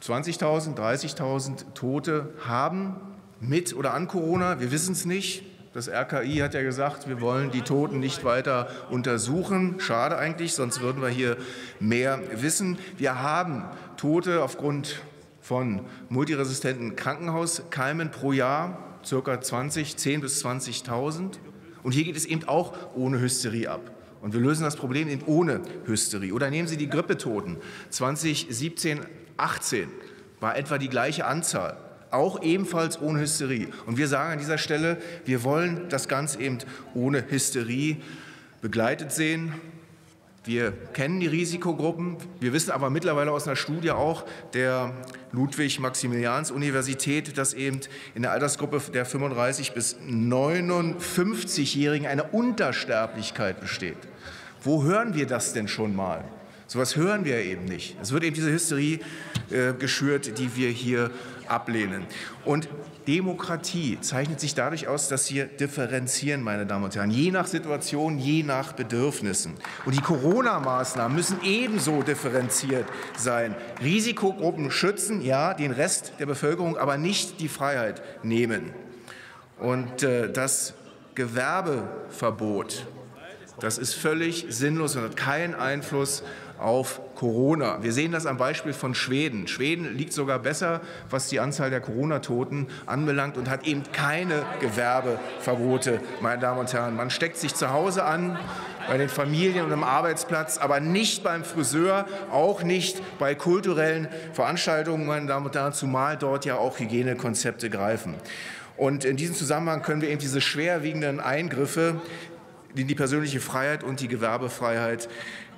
zwanzigtausend, dreißigtausend Tote haben, mit oder an Corona. Wir wissen es nicht. Das R K I hat ja gesagt, wir wollen die Toten nicht weiter untersuchen. Schade eigentlich, sonst würden wir hier mehr wissen. Wir haben Tote aufgrund von multiresistenten Krankenhauskeimen pro Jahr, ca. zehn bis zwanzigtausend. Und hier geht es eben auch ohne Hysterie ab. Und wir lösen das Problem eben ohne Hysterie. Oder nehmen Sie die Grippetoten. zwanzig siebzehn, achtzehn war etwa die gleiche Anzahl. Auch ebenfalls ohne Hysterie. Und wir sagen an dieser Stelle, wir wollen das Ganze eben ohne Hysterie begleitet sehen. Wir kennen die Risikogruppen. Wir wissen aber mittlerweile aus einer Studie auch der Ludwig-Maximilians-Universität, dass eben in der Altersgruppe der fünfunddreißig bis neunundfünfzigjährigen eine Untersterblichkeit besteht. Wo hören wir das denn schon mal? So etwas hören wir eben nicht. Es wird eben diese Hysterie äh, geschürt, die wir hier ablehnen. Und Demokratie zeichnet sich dadurch aus, dass wir differenzieren, meine Damen und Herren, je nach Situation, je nach Bedürfnissen. Und die Corona-Maßnahmen müssen ebenso differenziert sein. Risikogruppen schützen, ja, den Rest der Bevölkerung, aber nicht die Freiheit nehmen. Und äh, das Gewerbeverbot, das ist völlig sinnlos und hat keinen Einfluss auf Corona. Wir sehen das am Beispiel von Schweden. Schweden liegt sogar besser, was die Anzahl der Corona-Toten anbelangt, und hat eben keine Gewerbeverbote, meine Damen und Herren. Man steckt sich zu Hause an, bei den Familien und am Arbeitsplatz, aber nicht beim Friseur, auch nicht bei kulturellen Veranstaltungen, meine Damen und Herren, zumal dort ja auch Hygienekonzepte greifen. Und in diesem Zusammenhang können wir eben diese schwerwiegenden Eingriffe in die persönliche Freiheit und die Gewerbefreiheit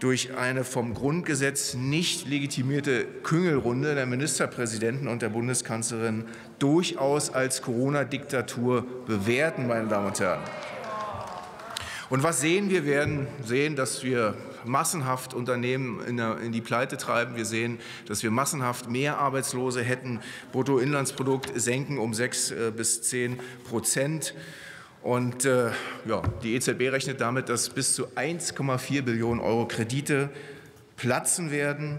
durch eine vom Grundgesetz nicht legitimierte Küngelrunde der Ministerpräsidenten und der Bundeskanzlerin durchaus als Corona-Diktatur bewerten, meine Damen und Herren. Und was sehen wir? Wir werden sehen, dass wir massenhaft Unternehmen in die Pleite treiben. Wir sehen, dass wir massenhaft mehr Arbeitslose hätten, Bruttoinlandsprodukt senken um sechs bis zehn Prozent. Und äh, ja, die E Z B rechnet damit, dass bis zu eins Komma vier Billionen Euro Kredite platzen werden.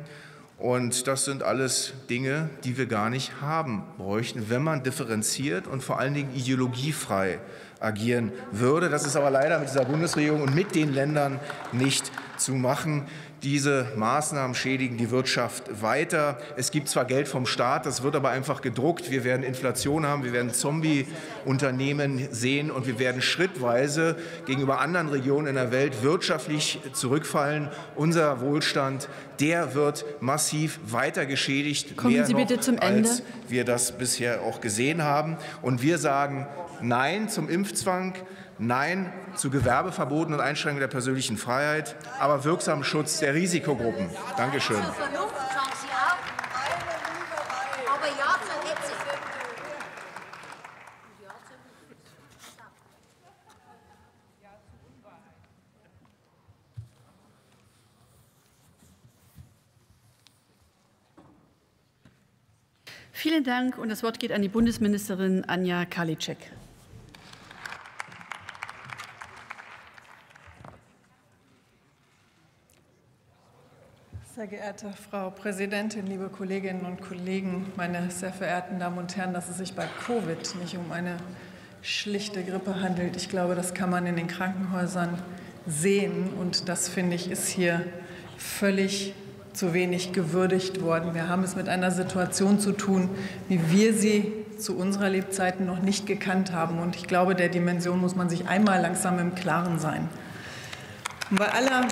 Und das sind alles Dinge, die wir gar nicht haben bräuchten, wenn man differenziert und vor allen Dingen ideologiefrei agieren würde. Das ist aber leider mit dieser Bundesregierung und mit den Ländern nicht zu machen. Diese Maßnahmen schädigen die Wirtschaft weiter. Es gibt zwar Geld vom Staat, das wird aber einfach gedruckt. Wir werden Inflation haben, wir werden Zombie-Unternehmen sehen und wir werden schrittweise gegenüber anderen Regionen in der Welt wirtschaftlich zurückfallen. Unser Wohlstand, der wird massiv weiter geschädigt. Kommen Sie bitte zum Ende. Als wir das bisher auch gesehen haben. Und wir sagen Nein zum Impfzwang. Nein zu Gewerbeverboten und Einschränkungen der persönlichen Freiheit, aber wirksamen Schutz der Risikogruppen. Dankeschön. Vielen Dank. Und das Wort geht an die Bundesministerin Anja Karliczek. Sehr geehrte Frau Präsidentin, liebe Kolleginnen und Kollegen, meine sehr verehrten Damen und Herren, dass es sich bei Covid nicht um eine schlichte Grippe handelt. Ich glaube, das kann man in den Krankenhäusern sehen. Und das, finde ich, ist hier völlig zu wenig gewürdigt worden. Wir haben es mit einer Situation zu tun, wie wir sie zu unserer Lebzeiten noch nicht gekannt haben. Und ich glaube, der Dimension muss man sich einmal langsam im Klaren sein. Und bei aller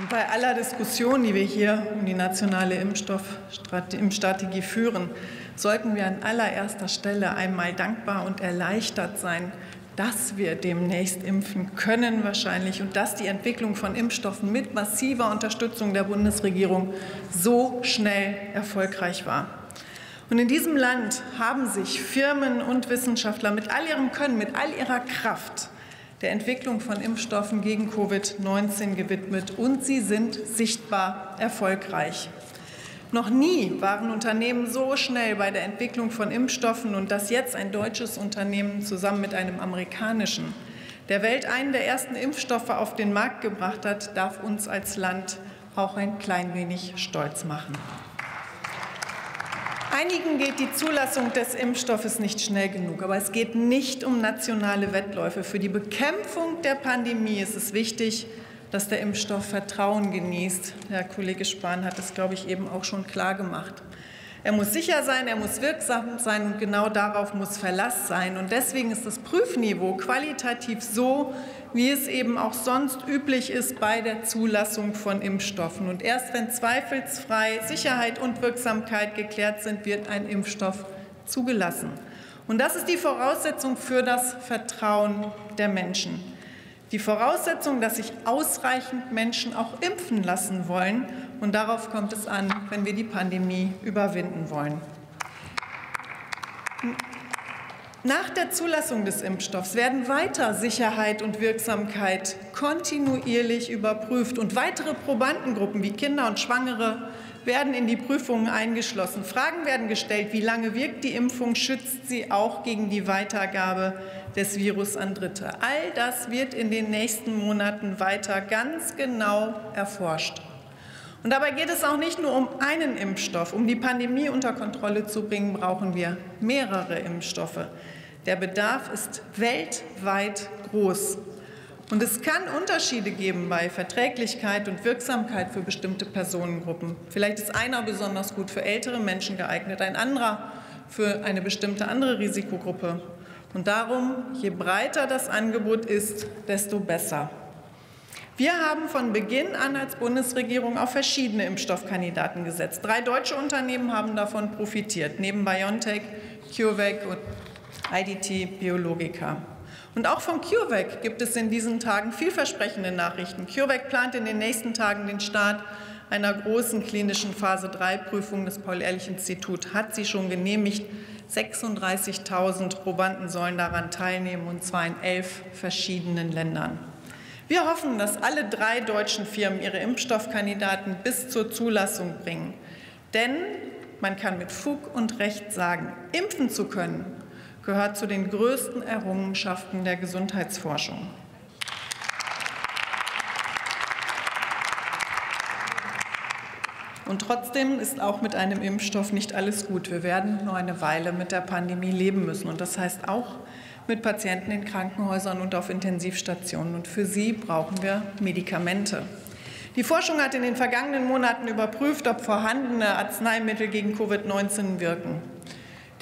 Und bei aller Diskussion, die wir hier um die nationale Impfstoffstrategie führen, sollten wir an allererster Stelle einmal dankbar und erleichtert sein, dass wir demnächst impfen können wahrscheinlich und dass die Entwicklung von Impfstoffen mit massiver Unterstützung der Bundesregierung so schnell erfolgreich war. Und in diesem Land haben sich Firmen und Wissenschaftler mit all ihrem Können, mit all ihrer Kraft der Entwicklung von Impfstoffen gegen Covid neunzehn gewidmet, und sie sind sichtbar erfolgreich. Noch nie waren Unternehmen so schnell bei der Entwicklung von Impfstoffen, und dass jetzt ein deutsches Unternehmen zusammen mit einem amerikanischen der Welt einen der ersten Impfstoffe auf den Markt gebracht hat, darf uns als Land auch ein klein wenig stolz machen. Einigen geht die Zulassung des Impfstoffes nicht schnell genug, aber es geht nicht um nationale Wettläufe. Für die Bekämpfung der Pandemie ist es wichtig, dass der Impfstoff Vertrauen genießt. Herr Kollege Spahn hat das, glaube ich, eben auch schon klar gemacht. Er muss sicher sein, er muss wirksam sein, und genau darauf muss Verlass sein. Und deswegen ist das Prüfniveau qualitativ so, wie es eben auch sonst üblich ist bei der Zulassung von Impfstoffen. Und erst wenn zweifelsfrei Sicherheit und Wirksamkeit geklärt sind, wird ein Impfstoff zugelassen. Und das ist die Voraussetzung für das Vertrauen der Menschen. Die Voraussetzung, dass sich ausreichend Menschen auch impfen lassen wollen. Und darauf kommt es an, wenn wir die Pandemie überwinden wollen. Nach der Zulassung des Impfstoffs werden weiter Sicherheit und Wirksamkeit kontinuierlich überprüft, und weitere Probandengruppen wie Kinder und Schwangere werden in die Prüfungen eingeschlossen. Fragen werden gestellt, wie lange wirkt die Impfung, schützt sie auch gegen die Weitergabe des Virus an Dritte. All das wird in den nächsten Monaten weiter ganz genau erforscht. Und dabei geht es auch nicht nur um einen Impfstoff. Um die Pandemie unter Kontrolle zu bringen, brauchen wir mehrere Impfstoffe. Der Bedarf ist weltweit groß. Und es kann Unterschiede geben bei Verträglichkeit und Wirksamkeit für bestimmte Personengruppen. Vielleicht ist einer besonders gut für ältere Menschen geeignet, ein anderer für eine bestimmte andere Risikogruppe. Und darum, je breiter das Angebot ist, desto besser. Wir haben von Beginn an als Bundesregierung auf verschiedene Impfstoffkandidaten gesetzt. Drei deutsche Unternehmen haben davon profitiert, neben BioNTech, CureVac und I D T Biologica. Und auch von CureVac gibt es in diesen Tagen vielversprechende Nachrichten. CureVac plant in den nächsten Tagen den Start einer großen klinischen Phase drei Prüfung des Paul-Ehrlich-Instituts. Hat sie schon genehmigt. sechsunddreißigtausend Probanden sollen daran teilnehmen, und zwar in elf verschiedenen Ländern. Wir hoffen, dass alle drei deutschen Firmen ihre Impfstoffkandidaten bis zur Zulassung bringen. Denn man kann mit Fug und Recht sagen, impfen zu können gehört zu den größten Errungenschaften der Gesundheitsforschung. Und trotzdem ist auch mit einem Impfstoff nicht alles gut. Wir werden nur eine Weile mit der Pandemie leben müssen. Und das heißt auch mit Patienten in Krankenhäusern und auf Intensivstationen. Und für sie brauchen wir Medikamente. Die Forschung hat in den vergangenen Monaten überprüft, ob vorhandene Arzneimittel gegen Covid neunzehn wirken.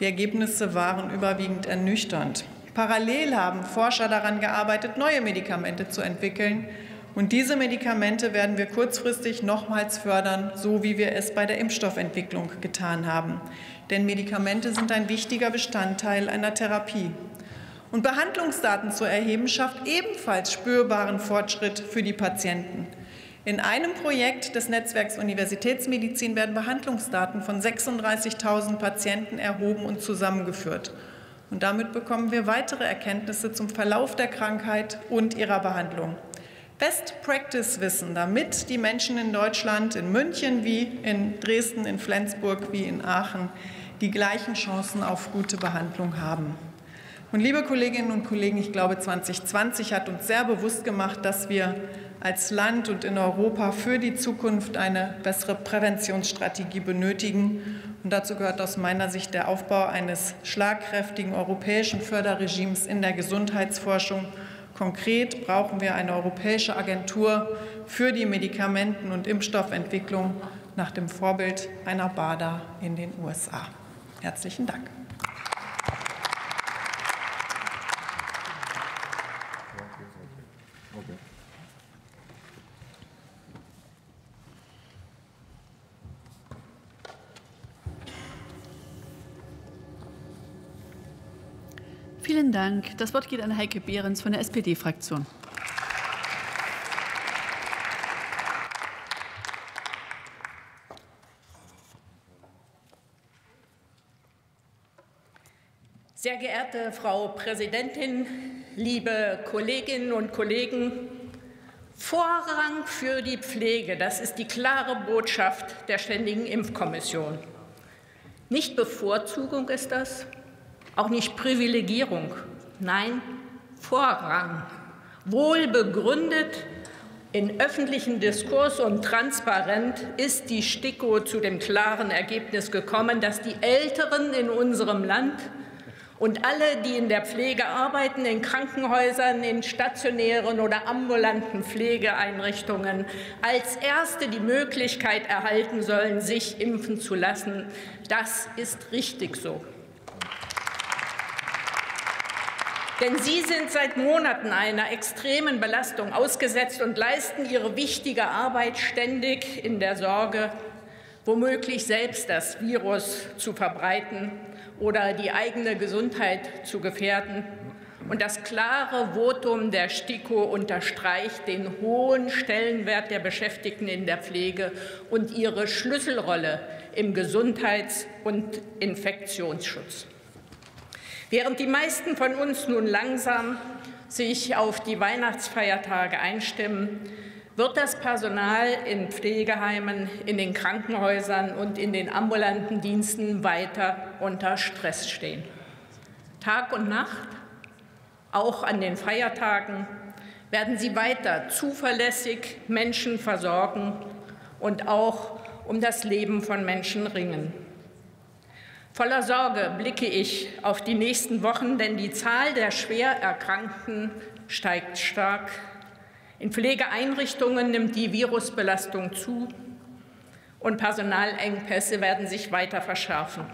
Die Ergebnisse waren überwiegend ernüchternd. Parallel haben Forscher daran gearbeitet, neue Medikamente zu entwickeln. Und diese Medikamente werden wir kurzfristig nochmals fördern, so wie wir es bei der Impfstoffentwicklung getan haben. Denn Medikamente sind ein wichtiger Bestandteil einer Therapie. Und Behandlungsdaten zu erheben, schafft ebenfalls spürbaren Fortschritt für die Patienten. In einem Projekt des Netzwerks Universitätsmedizin werden Behandlungsdaten von sechsunddreißigtausend Patienten erhoben und zusammengeführt. Und damit bekommen wir weitere Erkenntnisse zum Verlauf der Krankheit und ihrer Behandlung. Best-Practice-Wissen, damit die Menschen in Deutschland, in München wie in Dresden, in Flensburg wie in Aachen, die gleichen Chancen auf gute Behandlung haben. Und liebe Kolleginnen und Kollegen, ich glaube, zwanzig zwanzig hat uns sehr bewusst gemacht, dass wir als Land und in Europa für die Zukunft eine bessere Präventionsstrategie benötigen. Und dazu gehört aus meiner Sicht der Aufbau eines schlagkräftigen europäischen Förderregimes in der Gesundheitsforschung. Konkret brauchen wir eine europäische Agentur für die Medikamenten- und Impfstoffentwicklung nach dem Vorbild einer B A D A in den U S A. Herzlichen Dank. Vielen Dank. Das Wort geht an Heike Behrens von der S P D-Fraktion. Sehr geehrte Frau Präsidentin, liebe Kolleginnen und Kollegen, Vorrang für die Pflege, das ist die klare Botschaft der Ständigen Impfkommission. Nicht Bevorzugung ist das, auch nicht Privilegierung, nein, Vorrang, wohl begründet, in öffentlichem Diskurs und transparent ist die STIKO zu dem klaren Ergebnis gekommen, dass die Älteren in unserem Land und alle, die in der Pflege arbeiten, in Krankenhäusern, in stationären oder ambulanten Pflegeeinrichtungen, als Erste die Möglichkeit erhalten sollen, sich impfen zu lassen. Das ist richtig so. Denn sie sind seit Monaten einer extremen Belastung ausgesetzt und leisten ihre wichtige Arbeit ständig in der Sorge, womöglich selbst das Virus zu verbreiten oder die eigene Gesundheit zu gefährden. Und das klare Votum der STIKO unterstreicht den hohen Stellenwert der Beschäftigten in der Pflege und ihre Schlüsselrolle im Gesundheits- und Infektionsschutz. Während die meisten von uns nun langsam sich auf die Weihnachtsfeiertage einstimmen, wird das Personal in Pflegeheimen, in den Krankenhäusern und in den ambulanten Diensten weiter unter Stress stehen. Tag und Nacht, auch an den Feiertagen, werden sie weiter zuverlässig Menschen versorgen und auch um das Leben von Menschen ringen. Voller Sorge blicke ich auf die nächsten Wochen, denn die Zahl der schwer Erkrankten steigt stark. In Pflegeeinrichtungen nimmt die Virusbelastung zu und Personalengpässe werden sich weiter verschärfen.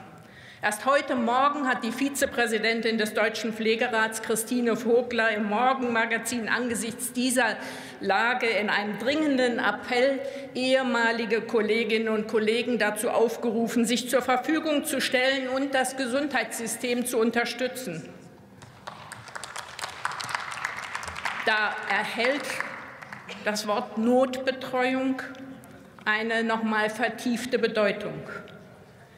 Erst heute Morgen hat die Vizepräsidentin des Deutschen Pflegerats, Christine Vogler, im Morgenmagazin angesichts dieser Lage in einem dringenden Appell ehemalige Kolleginnen und Kollegen dazu aufgerufen, sich zur Verfügung zu stellen und das Gesundheitssystem zu unterstützen. Da erhält das Wort Notbetreuung eine nochmal vertiefte Bedeutung.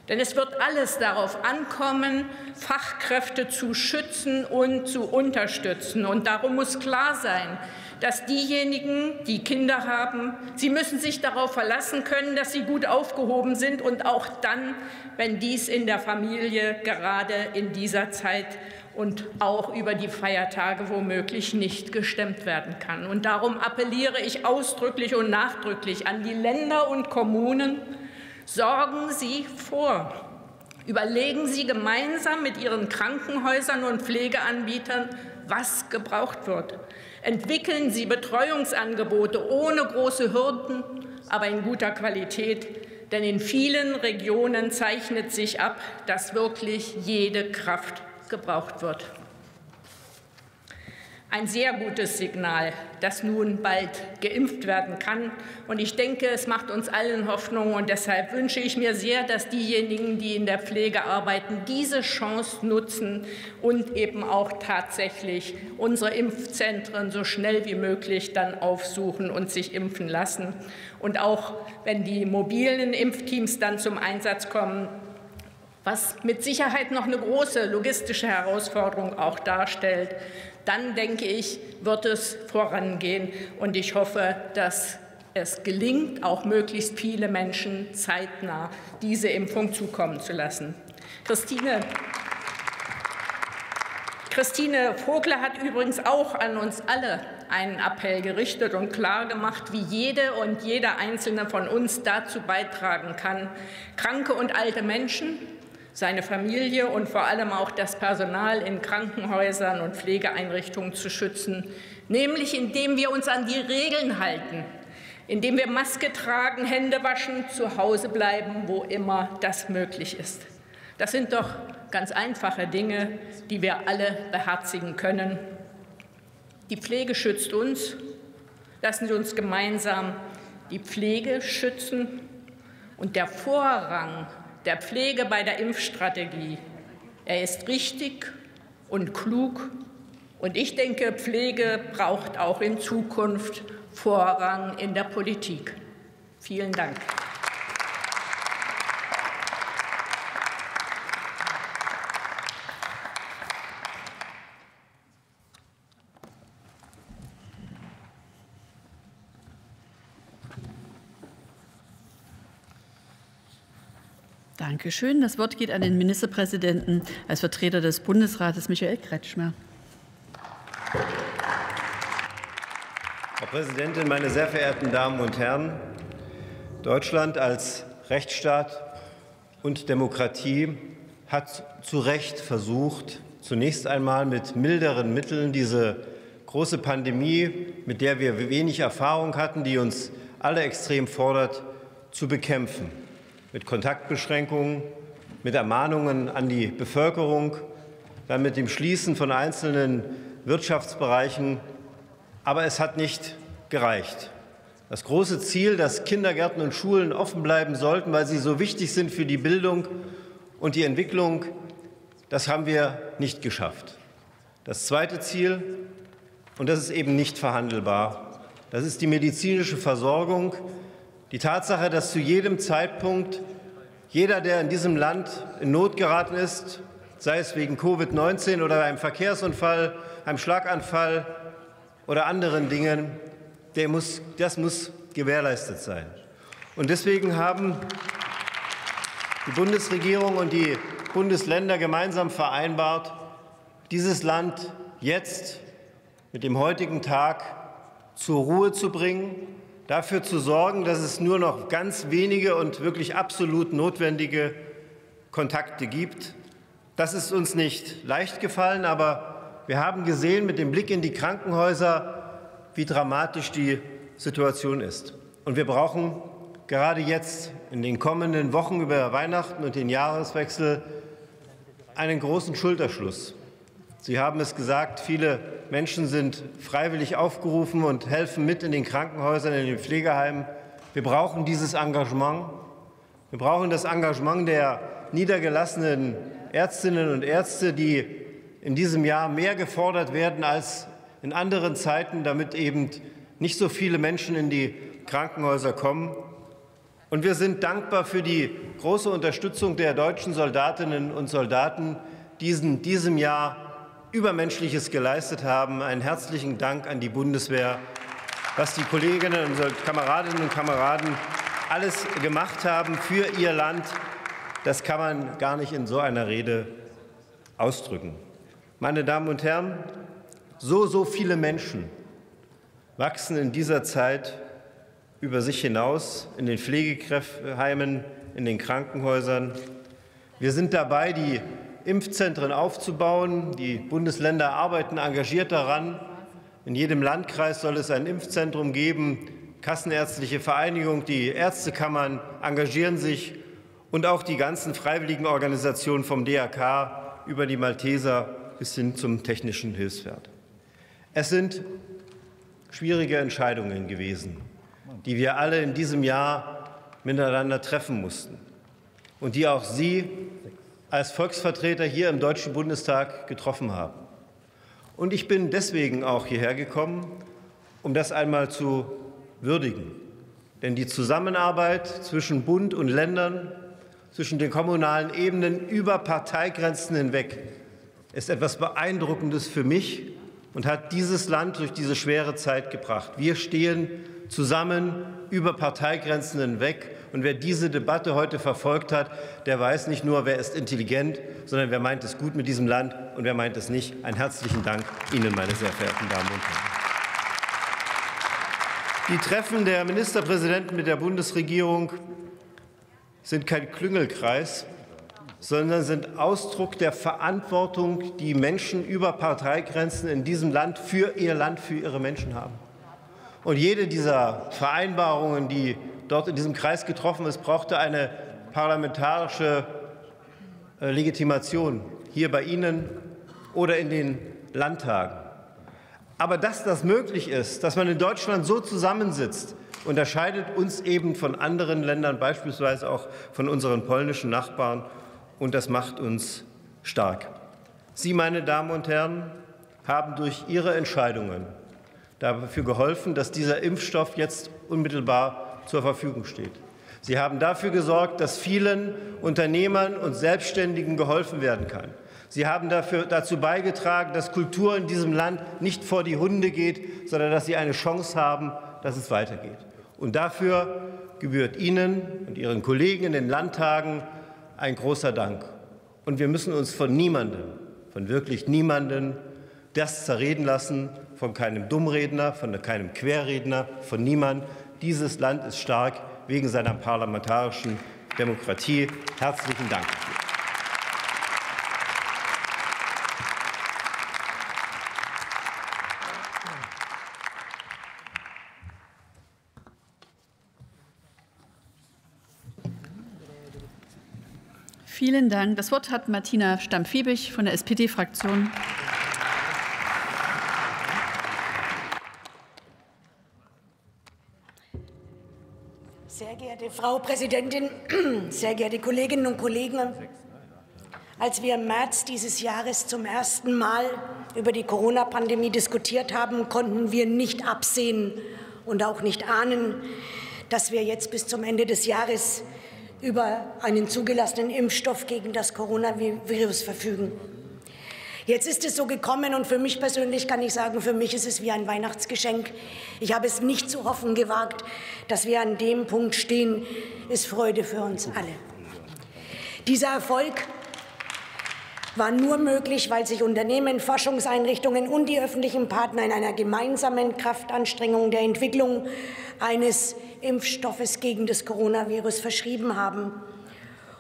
Denn es wird alles darauf ankommen, Fachkräfte zu schützen und zu unterstützen. Und darum muss klar sein, dass diejenigen, die Kinder haben, sie müssen sich darauf verlassen können, dass sie gut aufgehoben sind und auch dann, wenn dies in der Familie gerade in dieser Zeit und auch über die Feiertage womöglich nicht gestemmt werden kann. Und darum appelliere ich ausdrücklich und nachdrücklich an die Länder und Kommunen, sorgen Sie vor. Überlegen Sie gemeinsam mit Ihren Krankenhäusern und Pflegeanbietern, was gebraucht wird. Entwickeln Sie Betreuungsangebote ohne große Hürden, aber in guter Qualität. Denn in vielen Regionen zeichnet sich ab, dass wirklich jede Kraft gebraucht wird. Ein sehr gutes Signal, dass nun bald geimpft werden kann. Und ich denke, es macht uns allen Hoffnung. Und deshalb wünsche ich mir sehr, dass diejenigen, die in der Pflege arbeiten, diese Chance nutzen und eben auch tatsächlich unsere Impfzentren so schnell wie möglich dann aufsuchen und sich impfen lassen. Und auch wenn die mobilen Impfteams dann zum Einsatz kommen, was mit Sicherheit noch eine große logistische Herausforderung auch darstellt, dann, denke ich, wird es vorangehen. Und ich hoffe, dass es gelingt, auch möglichst viele Menschen zeitnah diese Impfung zukommen zu lassen. Christine Christine Vogler hat übrigens auch an uns alle einen Appell gerichtet und klargemacht, wie jede und jeder Einzelne von uns dazu beitragen kann, kranke und alte Menschen, seine Familie und vor allem auch das Personal in Krankenhäusern und Pflegeeinrichtungen zu schützen, nämlich indem wir uns an die Regeln halten, indem wir Maske tragen, Hände waschen, zu Hause bleiben, wo immer das möglich ist. Das sind doch ganz einfache Dinge, die wir alle beherzigen können. Die Pflege schützt uns. Lassen Sie uns gemeinsam die Pflege schützen. Und der Vorrang der Pflege bei der Impfstrategie, er ist richtig und klug. Und ich denke, Pflege braucht auch in Zukunft Vorrang in der Politik. Vielen Dank. Dankeschön. Das Wort geht an den Ministerpräsidenten als Vertreter des Bundesrates, Michael Kretschmer. Frau Präsidentin, meine sehr verehrten Damen und Herren! Deutschland als Rechtsstaat und Demokratie hat zu Recht versucht, zunächst einmal mit milderen Mitteln diese große Pandemie, mit der wir wenig Erfahrung hatten, die uns alle extrem fordert, zu bekämpfen. Mit Kontaktbeschränkungen, mit Ermahnungen an die Bevölkerung, dann mit dem Schließen von einzelnen Wirtschaftsbereichen. Aber es hat nicht gereicht. Das große Ziel, dass Kindergärten und Schulen offen bleiben sollten, weil sie so wichtig sind für die Bildung und die Entwicklung, das haben wir nicht geschafft. Das zweite Ziel, und das ist eben nicht verhandelbar, das ist die medizinische Versorgung. Die Tatsache, dass zu jedem Zeitpunkt jeder, der in diesem Land in Not geraten ist, sei es wegen Covid neunzehn oder einem Verkehrsunfall, einem Schlaganfall oder anderen Dingen, der muss, das muss gewährleistet sein. Und deswegen haben die Bundesregierung und die Bundesländer gemeinsam vereinbart, dieses Land jetzt mit dem heutigen Tag zur Ruhe zu bringen, dafür zu sorgen, dass es nur noch ganz wenige und wirklich absolut notwendige Kontakte gibt. Das ist uns nicht leicht gefallen, aber wir haben gesehen mit dem Blick in die Krankenhäuser, wie dramatisch die Situation ist. Und wir brauchen gerade jetzt in den kommenden Wochen über Weihnachten und den Jahreswechsel einen großen Schulterschluss. Sie haben es gesagt, viele Menschen sind freiwillig aufgerufen und helfen mit in den Krankenhäusern, in den Pflegeheimen. Wir brauchen dieses Engagement. Wir brauchen das Engagement der niedergelassenen Ärztinnen und Ärzte, die in diesem Jahr mehr gefordert werden als in anderen Zeiten, damit eben nicht so viele Menschen in die Krankenhäuser kommen. Und wir sind dankbar für die große Unterstützung der deutschen Soldatinnen und Soldaten, die in diesem Jahr Übermenschliches geleistet haben. Einen herzlichen Dank an die Bundeswehr, was die Kolleginnen und Kameradinnen und Kameraden alles gemacht haben für ihr Land. Das kann man gar nicht in so einer Rede ausdrücken. Meine Damen und Herren, so, so viele Menschen wachsen in dieser Zeit über sich hinaus, in den Pflegeheimen, in den Krankenhäusern. Wir sind dabei, die Impfzentren aufzubauen. Die Bundesländer arbeiten engagiert daran. In jedem Landkreis soll es ein Impfzentrum geben. Kassenärztliche Vereinigung, die Ärztekammern engagieren sich und auch die ganzen freiwilligen Organisationen vom D R K über die Malteser bis hin zum Technischen Hilfswerk. Es sind schwierige Entscheidungen gewesen, die wir alle in diesem Jahr miteinander treffen mussten und die auch Sie als Volksvertreter hier im Deutschen Bundestag getroffen haben. Und ich bin deswegen auch hierher gekommen, um das einmal zu würdigen. Denn die Zusammenarbeit zwischen Bund und Ländern, zwischen den kommunalen Ebenen über Parteigrenzen hinweg ist etwas Beeindruckendes für mich und hat dieses Land durch diese schwere Zeit gebracht. Wir stehen zusammen über Parteigrenzen hinweg Und wer diese Debatte heute verfolgt hat, der weiß nicht nur, wer ist intelligent, sondern wer meint es gut mit diesem Land und wer meint es nicht. Einen herzlichen Dank Ihnen, meine sehr verehrten Damen und Herren. Die Treffen der Ministerpräsidenten mit der Bundesregierung sind kein Klüngelkreis, sondern sind Ausdruck der Verantwortung, die Menschen über Parteigrenzen in diesem Land für ihr Land, für ihre Menschen haben. Und jede dieser Vereinbarungen, die dort in diesem Kreis getroffen ist, brauchte eine parlamentarische Legitimation, hier bei Ihnen oder in den Landtagen. Aber dass das möglich ist, dass man in Deutschland so zusammensitzt, unterscheidet uns eben von anderen Ländern, beispielsweise auch von unseren polnischen Nachbarn. Und das macht uns stark. Sie, meine Damen und Herren, haben durch Ihre Entscheidungen dafür geholfen, dass dieser Impfstoff jetzt unmittelbar zur Verfügung steht. Sie haben dafür gesorgt, dass vielen Unternehmern und Selbstständigen geholfen werden kann. Sie haben dafür, dazu beigetragen, dass Kultur in diesem Land nicht vor die Hunde geht, sondern dass sie eine Chance haben, dass es weitergeht. Und dafür gebührt Ihnen und Ihren Kollegen in den Landtagen ein großer Dank. Und wir müssen uns von niemandem, von wirklich niemandem, das zerreden lassen, von keinem Dummredner, von keinem Querredner, von niemandem. Dieses Land ist stark wegen seiner parlamentarischen Demokratie. Herzlichen Dank. Vielen Dank. Das Wort hat Martina Stamm-Fiebig von der S P D-Fraktion. Sehr geehrte Frau Präsidentin, sehr geehrte Kolleginnen und Kollegen! Als wir im März dieses Jahres zum ersten Mal über die Corona-Pandemie diskutiert haben, konnten wir nicht absehen und auch nicht ahnen, dass wir jetzt bis zum Ende des Jahres über einen zugelassenen Impfstoff gegen das Coronavirus verfügen. Jetzt ist es so gekommen und für mich persönlich kann ich sagen, für mich ist es wie ein Weihnachtsgeschenk. Ich habe es nicht zu hoffen gewagt, dass wir an dem Punkt stehen, ist Freude für uns alle. Dieser Erfolg war nur möglich, weil sich Unternehmen, Forschungseinrichtungen und die öffentlichen Partner in einer gemeinsamen Kraftanstrengung der Entwicklung eines Impfstoffes gegen das Coronavirus verschrieben haben.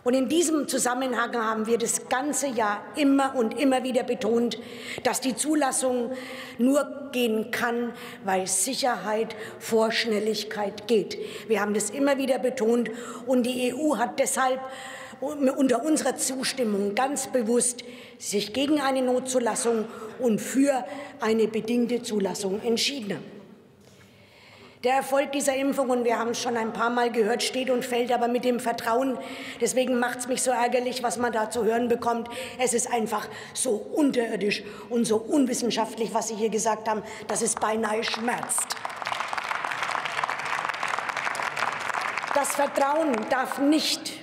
Und in diesem Zusammenhang haben wir das ganze Jahr immer und immer wieder betont, dass die Zulassung nur gehen kann, weil Sicherheit vor Schnelligkeit geht. Wir haben das immer wieder betont und die E U hat deshalb unter unserer Zustimmung ganz bewusst sich gegen eine Notzulassung und für eine bedingte Zulassung entschieden. Der Erfolg dieser Impfung, und wir haben es schon ein paar Mal gehört, steht und fällt aber mit dem Vertrauen. Deswegen macht es mich so ärgerlich, was man da zu hören bekommt. Es ist einfach so unterirdisch und so unwissenschaftlich, was Sie hier gesagt haben, dass es beinahe schmerzt. Das Vertrauen darf nicht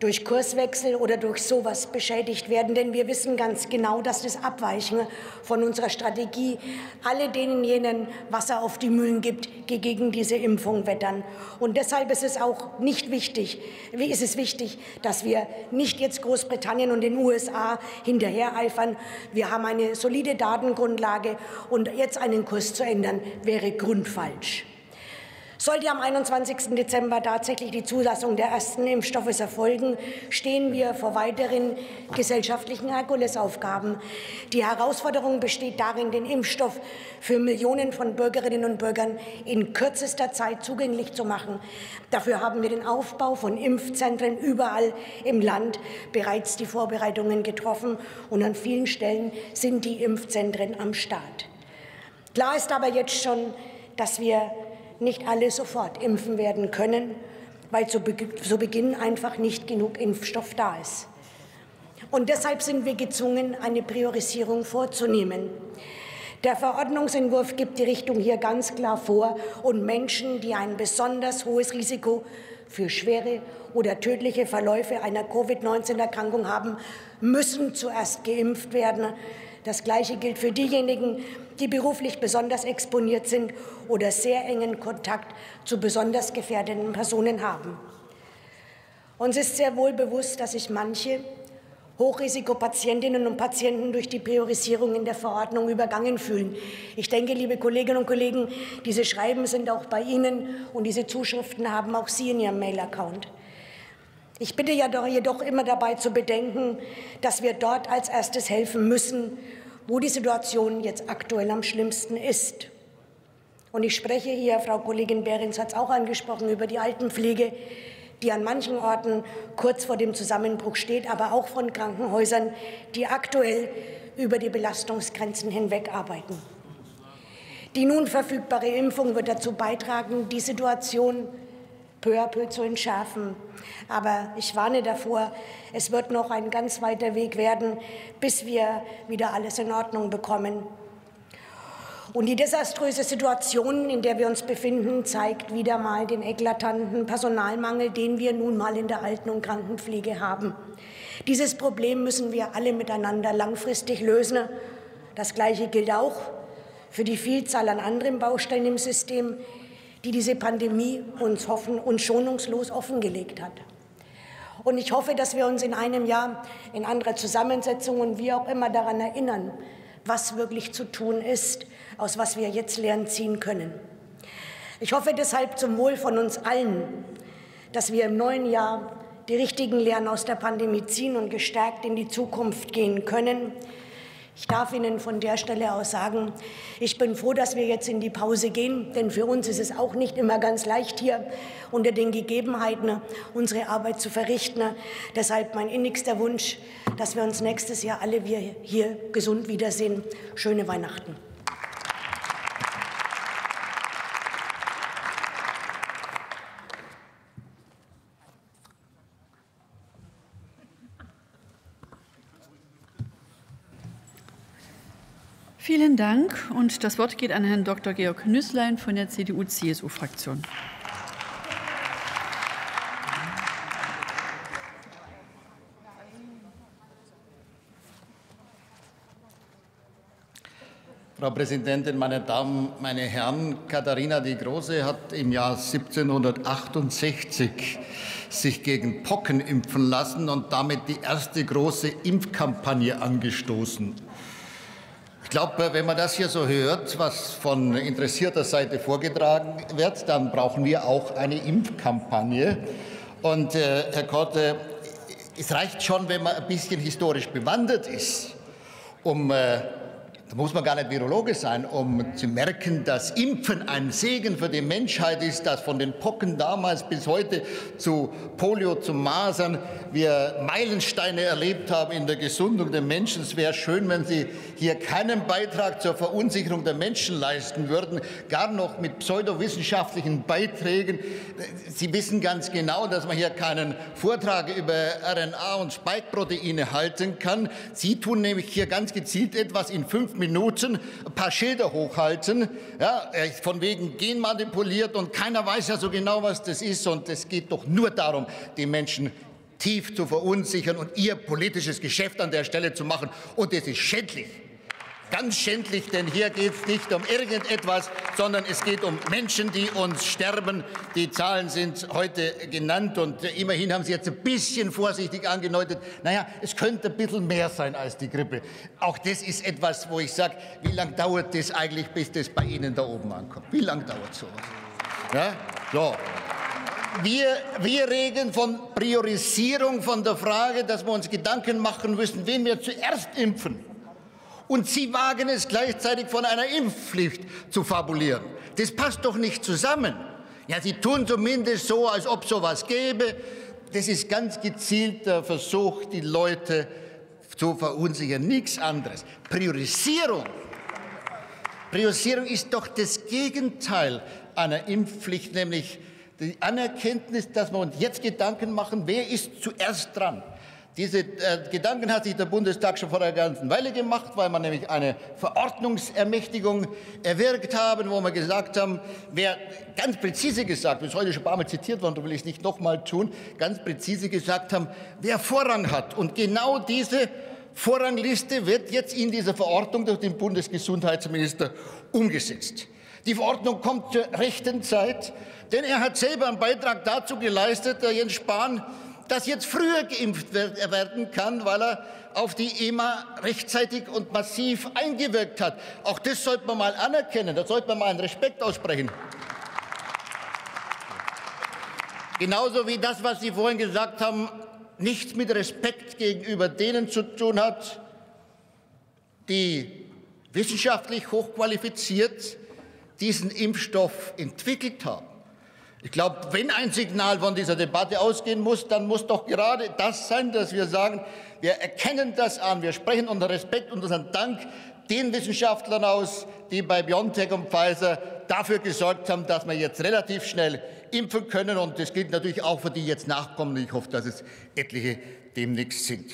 durch Kurswechsel oder durch sowas beschädigt werden. Denn wir wissen ganz genau, dass das Abweichen von unserer Strategie alle denen jenen Wasser auf die Mühlen gibt, die gegen diese Impfung wettern. Und deshalb ist es auch nicht wichtig, ist es wichtig, dass wir nicht jetzt Großbritannien und den U S A hinterhereifern. Wir haben eine solide Datengrundlage und jetzt einen Kurs zu ändern, wäre grundfalsch. Sollte am einundzwanzigsten Dezember tatsächlich die Zulassung der ersten Impfstoffe erfolgen, stehen wir vor weiteren gesellschaftlichen Herkulesaufgaben. Die Herausforderung besteht darin, den Impfstoff für Millionen von Bürgerinnen und Bürgern in kürzester Zeit zugänglich zu machen. Dafür haben wir den Aufbau von Impfzentren überall im Land bereits die Vorbereitungen getroffen. Und an vielen Stellen sind die Impfzentren am Start. Klar ist aber jetzt schon, dass wir nicht alle sofort impfen werden können, weil zu Beginn einfach nicht genug Impfstoff da ist. Und deshalb sind wir gezwungen, eine Priorisierung vorzunehmen. Der Verordnungsentwurf gibt die Richtung hier ganz klar vor und Menschen, die ein besonders hohes Risiko für schwere oder tödliche Verläufe einer Covid neunzehn-Erkrankung haben, müssen zuerst geimpft werden. Das Gleiche gilt für diejenigen, die beruflich besonders exponiert sind oder sehr engen Kontakt zu besonders gefährdeten Personen haben. Uns ist sehr wohl bewusst, dass sich manche Hochrisikopatientinnen und Patienten durch die Priorisierung in der Verordnung übergangen fühlen. Ich denke, liebe Kolleginnen und Kollegen, diese Schreiben sind auch bei Ihnen und diese Zuschriften haben auch Sie in Ihrem Mail-Account. Ich bitte ja doch jedoch immer dabei zu bedenken, dass wir dort als erstes helfen müssen, wo die Situation jetzt aktuell am schlimmsten ist. Und ich spreche hier, Frau Kollegin Behrens hat es auch angesprochen, über die Altenpflege, die an manchen Orten kurz vor dem Zusammenbruch steht, aber auch von Krankenhäusern, die aktuell über die Belastungsgrenzen hinweg arbeiten. Die nun verfügbare Impfung wird dazu beitragen, die Situation peu à peu zu entschärfen. Aber ich warne davor, es wird noch ein ganz weiter Weg werden, bis wir wieder alles in Ordnung bekommen. Und die desaströse Situation, in der wir uns befinden, zeigt wieder mal den eklatanten Personalmangel, den wir nun mal in der Alten- und Krankenpflege haben. Dieses Problem müssen wir alle miteinander langfristig lösen. Das Gleiche gilt auch für die Vielzahl an anderen Bausteinen im System, die diese Pandemie uns, hoffen, uns schonungslos offengelegt hat. Und ich hoffe, dass wir uns in einem Jahr in anderer Zusammensetzung und wie auch immer daran erinnern, was wirklich zu tun ist, aus was wir jetzt Lehren ziehen können. Ich hoffe deshalb zum Wohl von uns allen, dass wir im neuen Jahr die richtigen Lehren aus der Pandemie ziehen und gestärkt in die Zukunft gehen können. Ich darf Ihnen von der Stelle aus sagen, ich bin froh, dass wir jetzt in die Pause gehen, denn für uns ist es auch nicht immer ganz leicht, hier unter den Gegebenheiten unsere Arbeit zu verrichten. Deshalb mein innigster Wunsch, dass wir uns nächstes Jahr alle wir hier gesund wiedersehen. Schöne Weihnachten. Vielen Dank. Und das Wort geht an Herrn Doktor Georg Nüßlein von der C D U C S U-Fraktion. Frau Präsidentin, meine Damen, meine Herren! Katharina die Große hat im Jahr siebzehnhundertachtundsechzig sich gegen Pocken impfen lassen und damit die erste große Impfkampagne angestoßen. Ich glaube, wenn man das hier so hört, was von interessierter Seite vorgetragen wird, dann brauchen wir auch eine Impfkampagne. Und äh, Herr Kotre, es reicht schon, wenn man ein bisschen historisch bewandert ist, um, äh, da muss man gar nicht Virologe sein, um zu merken, dass Impfen ein Segen für die Menschheit ist, dass von den Pocken damals bis heute zu Polio, zu Masern, wir Meilensteine erlebt haben in der Gesundung der Menschen. Es wäre schön, wenn Sie hier keinen Beitrag zur Verunsicherung der Menschen leisten würden, gar noch mit pseudowissenschaftlichen Beiträgen. Sie wissen ganz genau, dass man hier keinen Vortrag über R N A und Spike-Proteine halten kann. Sie tun nämlich hier ganz gezielt etwas in fünf Minuten, ein paar Schilder hochhalten, ja, von wegen genmanipuliert, und keiner weiß ja so genau, was das ist. Und es geht doch nur darum, die Menschen tief zu verunsichern und ihr politisches Geschäft an der Stelle zu machen. Und das ist schändlich, ganz schändlich, denn hier geht es nicht um irgendetwas, sondern es geht um Menschen, die uns sterben. Die Zahlen sind heute genannt und immerhin haben Sie jetzt ein bisschen vorsichtig angedeutet, naja, es könnte ein bisschen mehr sein als die Grippe. Auch das ist etwas, wo ich sage, wie lange dauert das eigentlich, bis das bei Ihnen da oben ankommt? Wie lange dauert sowas? Ja? So. Wir, wir reden von Priorisierung, von der Frage, dass wir uns Gedanken machen müssen, wen wir zuerst impfen. Und Sie wagen es gleichzeitig, von einer Impfpflicht zu fabulieren. Das passt doch nicht zusammen. Ja, Sie tun zumindest so, als ob es sowas gäbe. Das ist ganz gezielt der Versuch, die Leute zu verunsichern. Nichts anderes. Priorisierung. Priorisierung ist doch das Gegenteil einer Impfpflicht, nämlich die Anerkenntnis, dass wir uns jetzt Gedanken machen, wer ist zuerst dran. Diese äh, Gedanken hat sich der Bundestag schon vor einer ganzen Weile gemacht, weil man nämlich eine Verordnungsermächtigung erwirkt haben, wo wir gesagt haben, wer ganz präzise gesagt, das ist heute schon ein paar Mal zitiert worden, da will ich es nicht nochmal tun, ganz präzise gesagt haben, wer Vorrang hat. Und genau diese Vorrangliste wird jetzt in dieser Verordnung durch den Bundesgesundheitsminister umgesetzt. Die Verordnung kommt zur rechten Zeit, denn er hat selber einen Beitrag dazu geleistet, der Jens Spahn, dass jetzt früher geimpft werden kann, weil er auf die E M A rechtzeitig und massiv eingewirkt hat. Auch das sollte man mal anerkennen, da sollte man mal einen Respekt aussprechen. Genauso wie das, was Sie vorhin gesagt haben, nichts mit Respekt gegenüber denen zu tun hat, die wissenschaftlich hochqualifiziert diesen Impfstoff entwickelt haben. Ich glaube, wenn ein Signal von dieser Debatte ausgehen muss, dann muss doch gerade das sein, dass wir sagen, wir erkennen das an, wir sprechen unseren Respekt und unseren Dank den Wissenschaftlern aus, die bei BioNTech und Pfizer dafür gesorgt haben, dass wir jetzt relativ schnell impfen können. Und das gilt natürlich auch für die jetzt Nachkommenden. Ich hoffe, dass es etliche demnächst sind.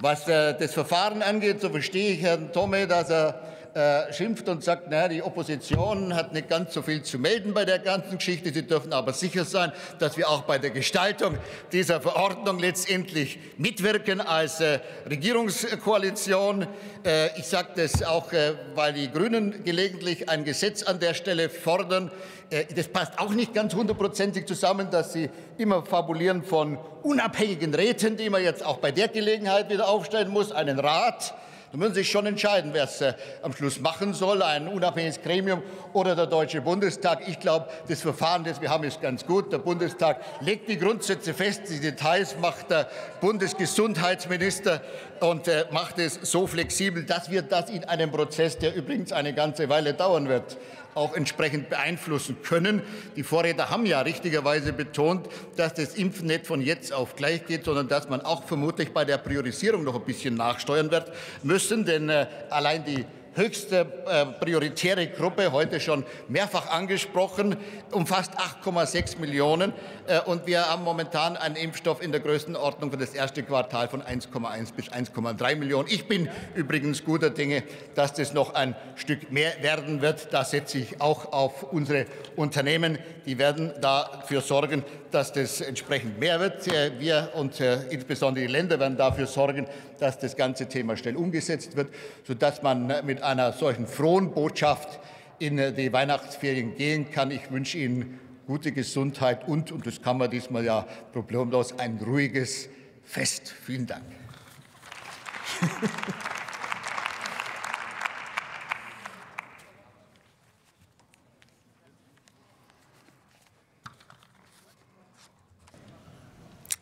Was das Verfahren angeht, so verstehe ich Herrn Thomae, dass er äh, schimpft und sagt, naja, die Opposition hat nicht ganz so viel zu melden bei der ganzen Geschichte. Sie dürfen aber sicher sein, dass wir auch bei der Gestaltung dieser Verordnung letztendlich mitwirken als äh, Regierungskoalition. Äh, ich sage das auch, äh, weil die Grünen gelegentlich ein Gesetz an der Stelle fordern. Äh, das passt auch nicht ganz hundertprozentig zusammen, dass sie immer fabulieren von unabhängigen Räten, die man jetzt auch bei der Gelegenheit wieder aufstellen muss, einen Rat. Da müssen Sie sich schon entscheiden, wer es äh, am Schluss machen soll, ein unabhängiges Gremium oder der Deutsche Bundestag. Ich glaube, das Verfahren, das wir haben, ist ganz gut. Der Bundestag legt die Grundsätze fest, die Details macht der Bundesgesundheitsminister und äh, macht es so flexibel, dass wir das in einem Prozess, der übrigens eine ganze Weile dauern wird, auch entsprechend beeinflussen können. Die Vorredner haben ja richtigerweise betont, dass das Impfen nicht von jetzt auf gleich geht, sondern dass man auch vermutlich bei der Priorisierung noch ein bisschen nachsteuern wird müssen, denn äh, allein die höchste äh, prioritäre Gruppe, heute schon mehrfach angesprochen, umfasst acht Komma sechs Millionen. Äh, und wir haben momentan einen Impfstoff in der Größenordnung für das erste Quartal von eins Komma eins bis eins Komma drei Millionen. Ich bin übrigens guter Dinge, dass das noch ein Stück mehr werden wird. Da setze ich auch auf unsere Unternehmen. Die werden dafür sorgen, dass das entsprechend mehr wird. Äh, wir und äh, insbesondere die Länder werden dafür sorgen, dass das ganze Thema schnell umgesetzt wird, sodass man mit einer solchen frohen Botschaft in die Weihnachtsferien gehen kann. Ich wünsche Ihnen gute Gesundheit und, und das kann man diesmal ja problemlos, ein ruhiges Fest. Vielen Dank.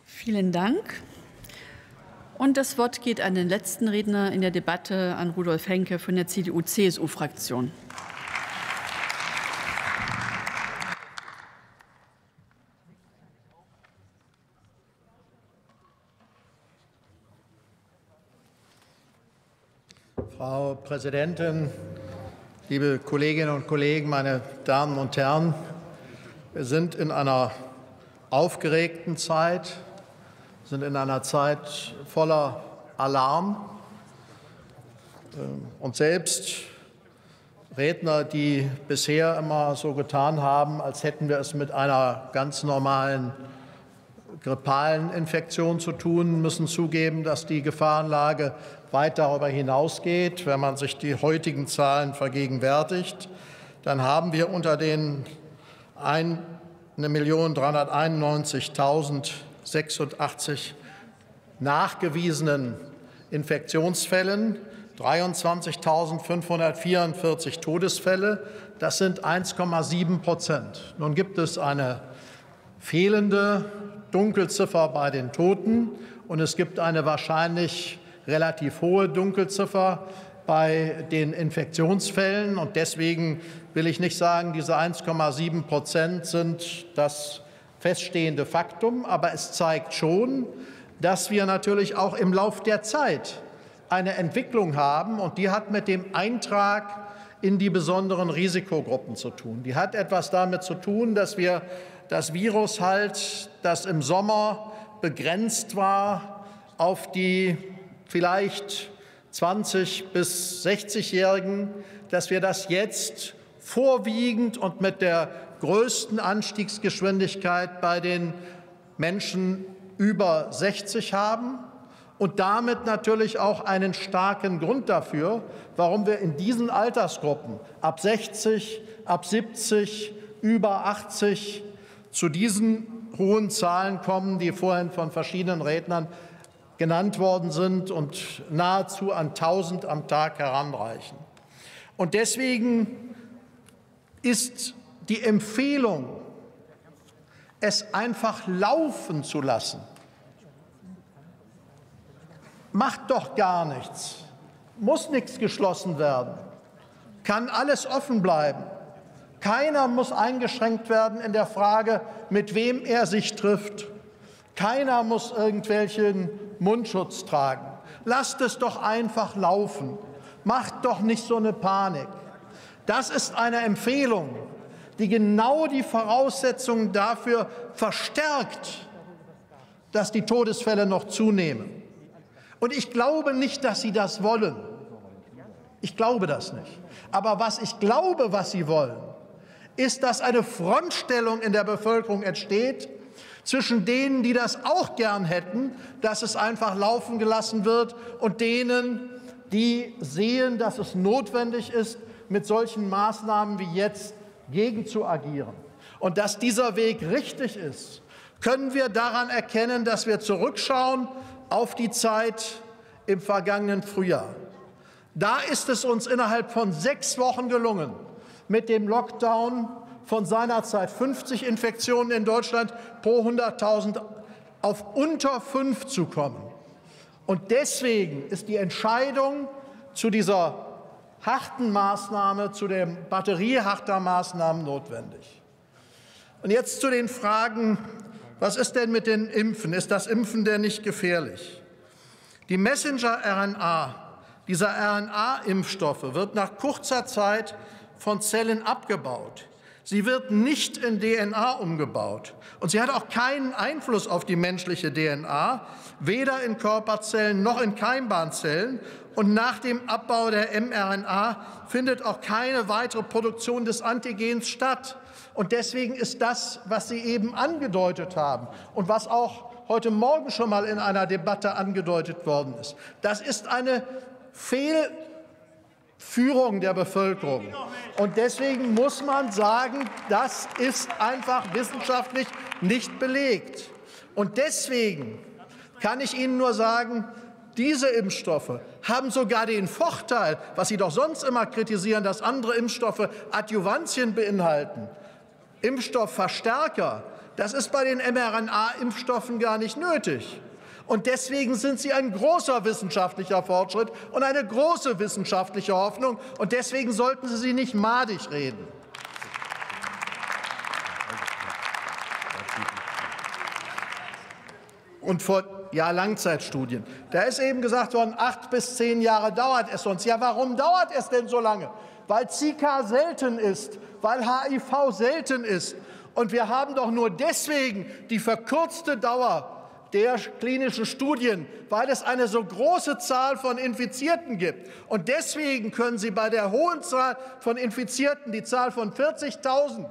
Vielen Dank. Und das Wort geht an den letzten Redner in der Debatte, an Rudolf Henke von der C D U C S U-Fraktion. Frau Präsidentin, liebe Kolleginnen und Kollegen, meine Damen und Herren! Wir sind in einer aufgeregten Zeit. Wir sind in einer Zeit voller Alarm. Und selbst Redner, die bisher immer so getan haben, als hätten wir es mit einer ganz normalen grippalen Infektion zu tun, müssen zugeben, dass die Gefahrenlage weit darüber hinausgeht. Wenn man sich die heutigen Zahlen vergegenwärtigt, dann haben wir unter den eine Million dreihunderteinundneunzigtausend sechsundachtzig nachgewiesenen Infektionsfällen dreiundzwanzigtausendfünfhundertvierundvierzig Todesfälle. Das sind eins Komma sieben Prozent. Nun gibt es eine fehlende Dunkelziffer bei den Toten und es gibt eine wahrscheinlich relativ hohe Dunkelziffer bei den Infektionsfällen. Und deswegen will ich nicht sagen, diese eins Komma sieben Prozent sind das feststehende Faktum, aber es zeigt schon, dass wir natürlich auch im Lauf der Zeit eine Entwicklung haben, und die hat mit dem Eintrag in die besonderen Risikogruppen zu tun. Die hat etwas damit zu tun, dass wir das Virus halt, das im Sommer begrenzt war auf die vielleicht zwanzig- bis sechzigjährigen, dass wir das jetzt vorwiegend und mit der größten Anstiegsgeschwindigkeit bei den Menschen über sechzig haben und damit natürlich auch einen starken Grund dafür, warum wir in diesen Altersgruppen ab sechzig, ab siebzig, über achtzig zu diesen hohen Zahlen kommen, die vorhin von verschiedenen Rednern genannt worden sind und nahezu an tausend am Tag heranreichen. Und deswegen ist die Empfehlung, es einfach laufen zu lassen, macht doch gar nichts, muss nichts geschlossen werden, kann alles offen bleiben. Keiner muss eingeschränkt werden in der Frage, mit wem er sich trifft. Keiner muss irgendwelchen Mundschutz tragen. Lasst es doch einfach laufen. Macht doch nicht so eine Panik. Das ist eine Empfehlung, die genau die Voraussetzungen dafür verstärkt, dass die Todesfälle noch zunehmen. Und ich glaube nicht, dass Sie das wollen. Ich glaube das nicht. Aber was ich glaube, was Sie wollen, ist, dass eine Frontstellung in der Bevölkerung entsteht zwischen denen, die das auch gern hätten, dass es einfach laufen gelassen wird, und denen, die sehen, dass es notwendig ist, mit solchen Maßnahmen wie jetzt gegen zu agieren. Und dass dieser Weg richtig ist, können wir daran erkennen, dass wir zurückschauen auf die Zeit im vergangenen Frühjahr. Da ist es uns innerhalb von sechs Wochen gelungen, mit dem Lockdown von seinerzeit fünfzig Infektionen in Deutschland pro hunderttausend auf unter fünf zu kommen. Und deswegen ist die Entscheidung zu dieser harten Maßnahme, zu der Batterie harter Maßnahmen notwendig. Und jetzt zu den Fragen, was ist denn mit den Impfen? Ist das Impfen denn nicht gefährlich? Die Messenger-R N A, dieser R N A-Impfstoffe, wird nach kurzer Zeit von Zellen abgebaut. Sie wird nicht in D N A umgebaut. Und sie hat auch keinen Einfluss auf die menschliche D N A, weder in Körperzellen noch in Keimbahnzellen. Und nach dem Abbau der m R N A findet auch keine weitere Produktion des Antigens statt. Und deswegen ist das, was Sie eben angedeutet haben und was auch heute Morgen schon mal in einer Debatte angedeutet worden ist, das ist eine Fehlentwicklung. Führung der Bevölkerung. Und deswegen muss man sagen, das ist einfach wissenschaftlich nicht belegt. Und deswegen kann ich Ihnen nur sagen, diese Impfstoffe haben sogar den Vorteil, was Sie doch sonst immer kritisieren, dass andere Impfstoffe Adjuvantien beinhalten, Impfstoffverstärker. Das ist bei den m R N A-Impfstoffen gar nicht nötig. Und deswegen sind sie ein großer wissenschaftlicher Fortschritt und eine große wissenschaftliche Hoffnung. Und deswegen sollten Sie sie nicht madig reden. Und vor ja, Langzeitstudien. Da ist eben gesagt worden, acht bis zehn Jahre dauert es sonst. Ja, warum dauert es denn so lange? Weil Zika selten ist, weil H I V selten ist. Und wir haben doch nur deswegen die verkürzte Dauer der klinischen Studien, weil es eine so große Zahl von Infizierten gibt. Und deswegen können Sie bei der hohen Zahl von Infizierten die Zahl von vierzigtausend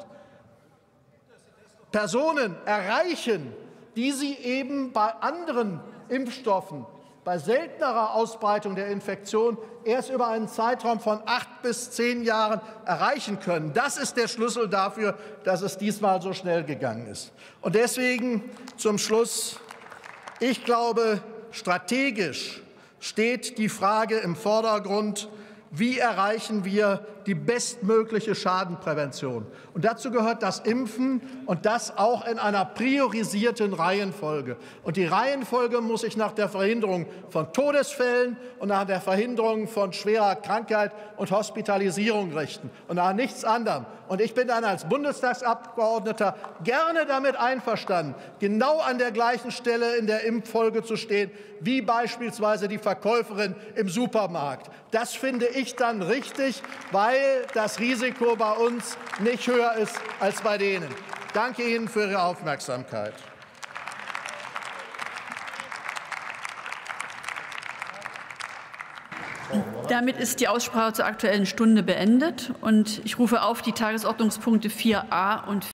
Personen erreichen, die Sie eben bei anderen Impfstoffen, bei seltenerer Ausbreitung der Infektion, erst über einen Zeitraum von acht bis zehn Jahren erreichen können. Das ist der Schlüssel dafür, dass es diesmal so schnell gegangen ist. Und deswegen zum Schluss: Ich glaube, strategisch steht die Frage im Vordergrund, wie erreichen wir die bestmögliche Schadenprävention. Und dazu gehört das Impfen, und das auch in einer priorisierten Reihenfolge. Und die Reihenfolge muss sich nach der Verhinderung von Todesfällen und nach der Verhinderung von schwerer Krankheit und Hospitalisierung richten und nach nichts anderem. Und ich bin dann als Bundestagsabgeordneter gerne damit einverstanden, genau an der gleichen Stelle in der Impffolge zu stehen, wie beispielsweise die Verkäuferin im Supermarkt. Das finde ich dann richtig, weil das Risiko bei uns nicht höher ist als bei denen. Danke Ihnen für Ihre Aufmerksamkeit. Damit ist die Aussprache zur Aktuellen Stunde beendet. Und ich rufe auf die Tagesordnungspunkte vier a und vier b.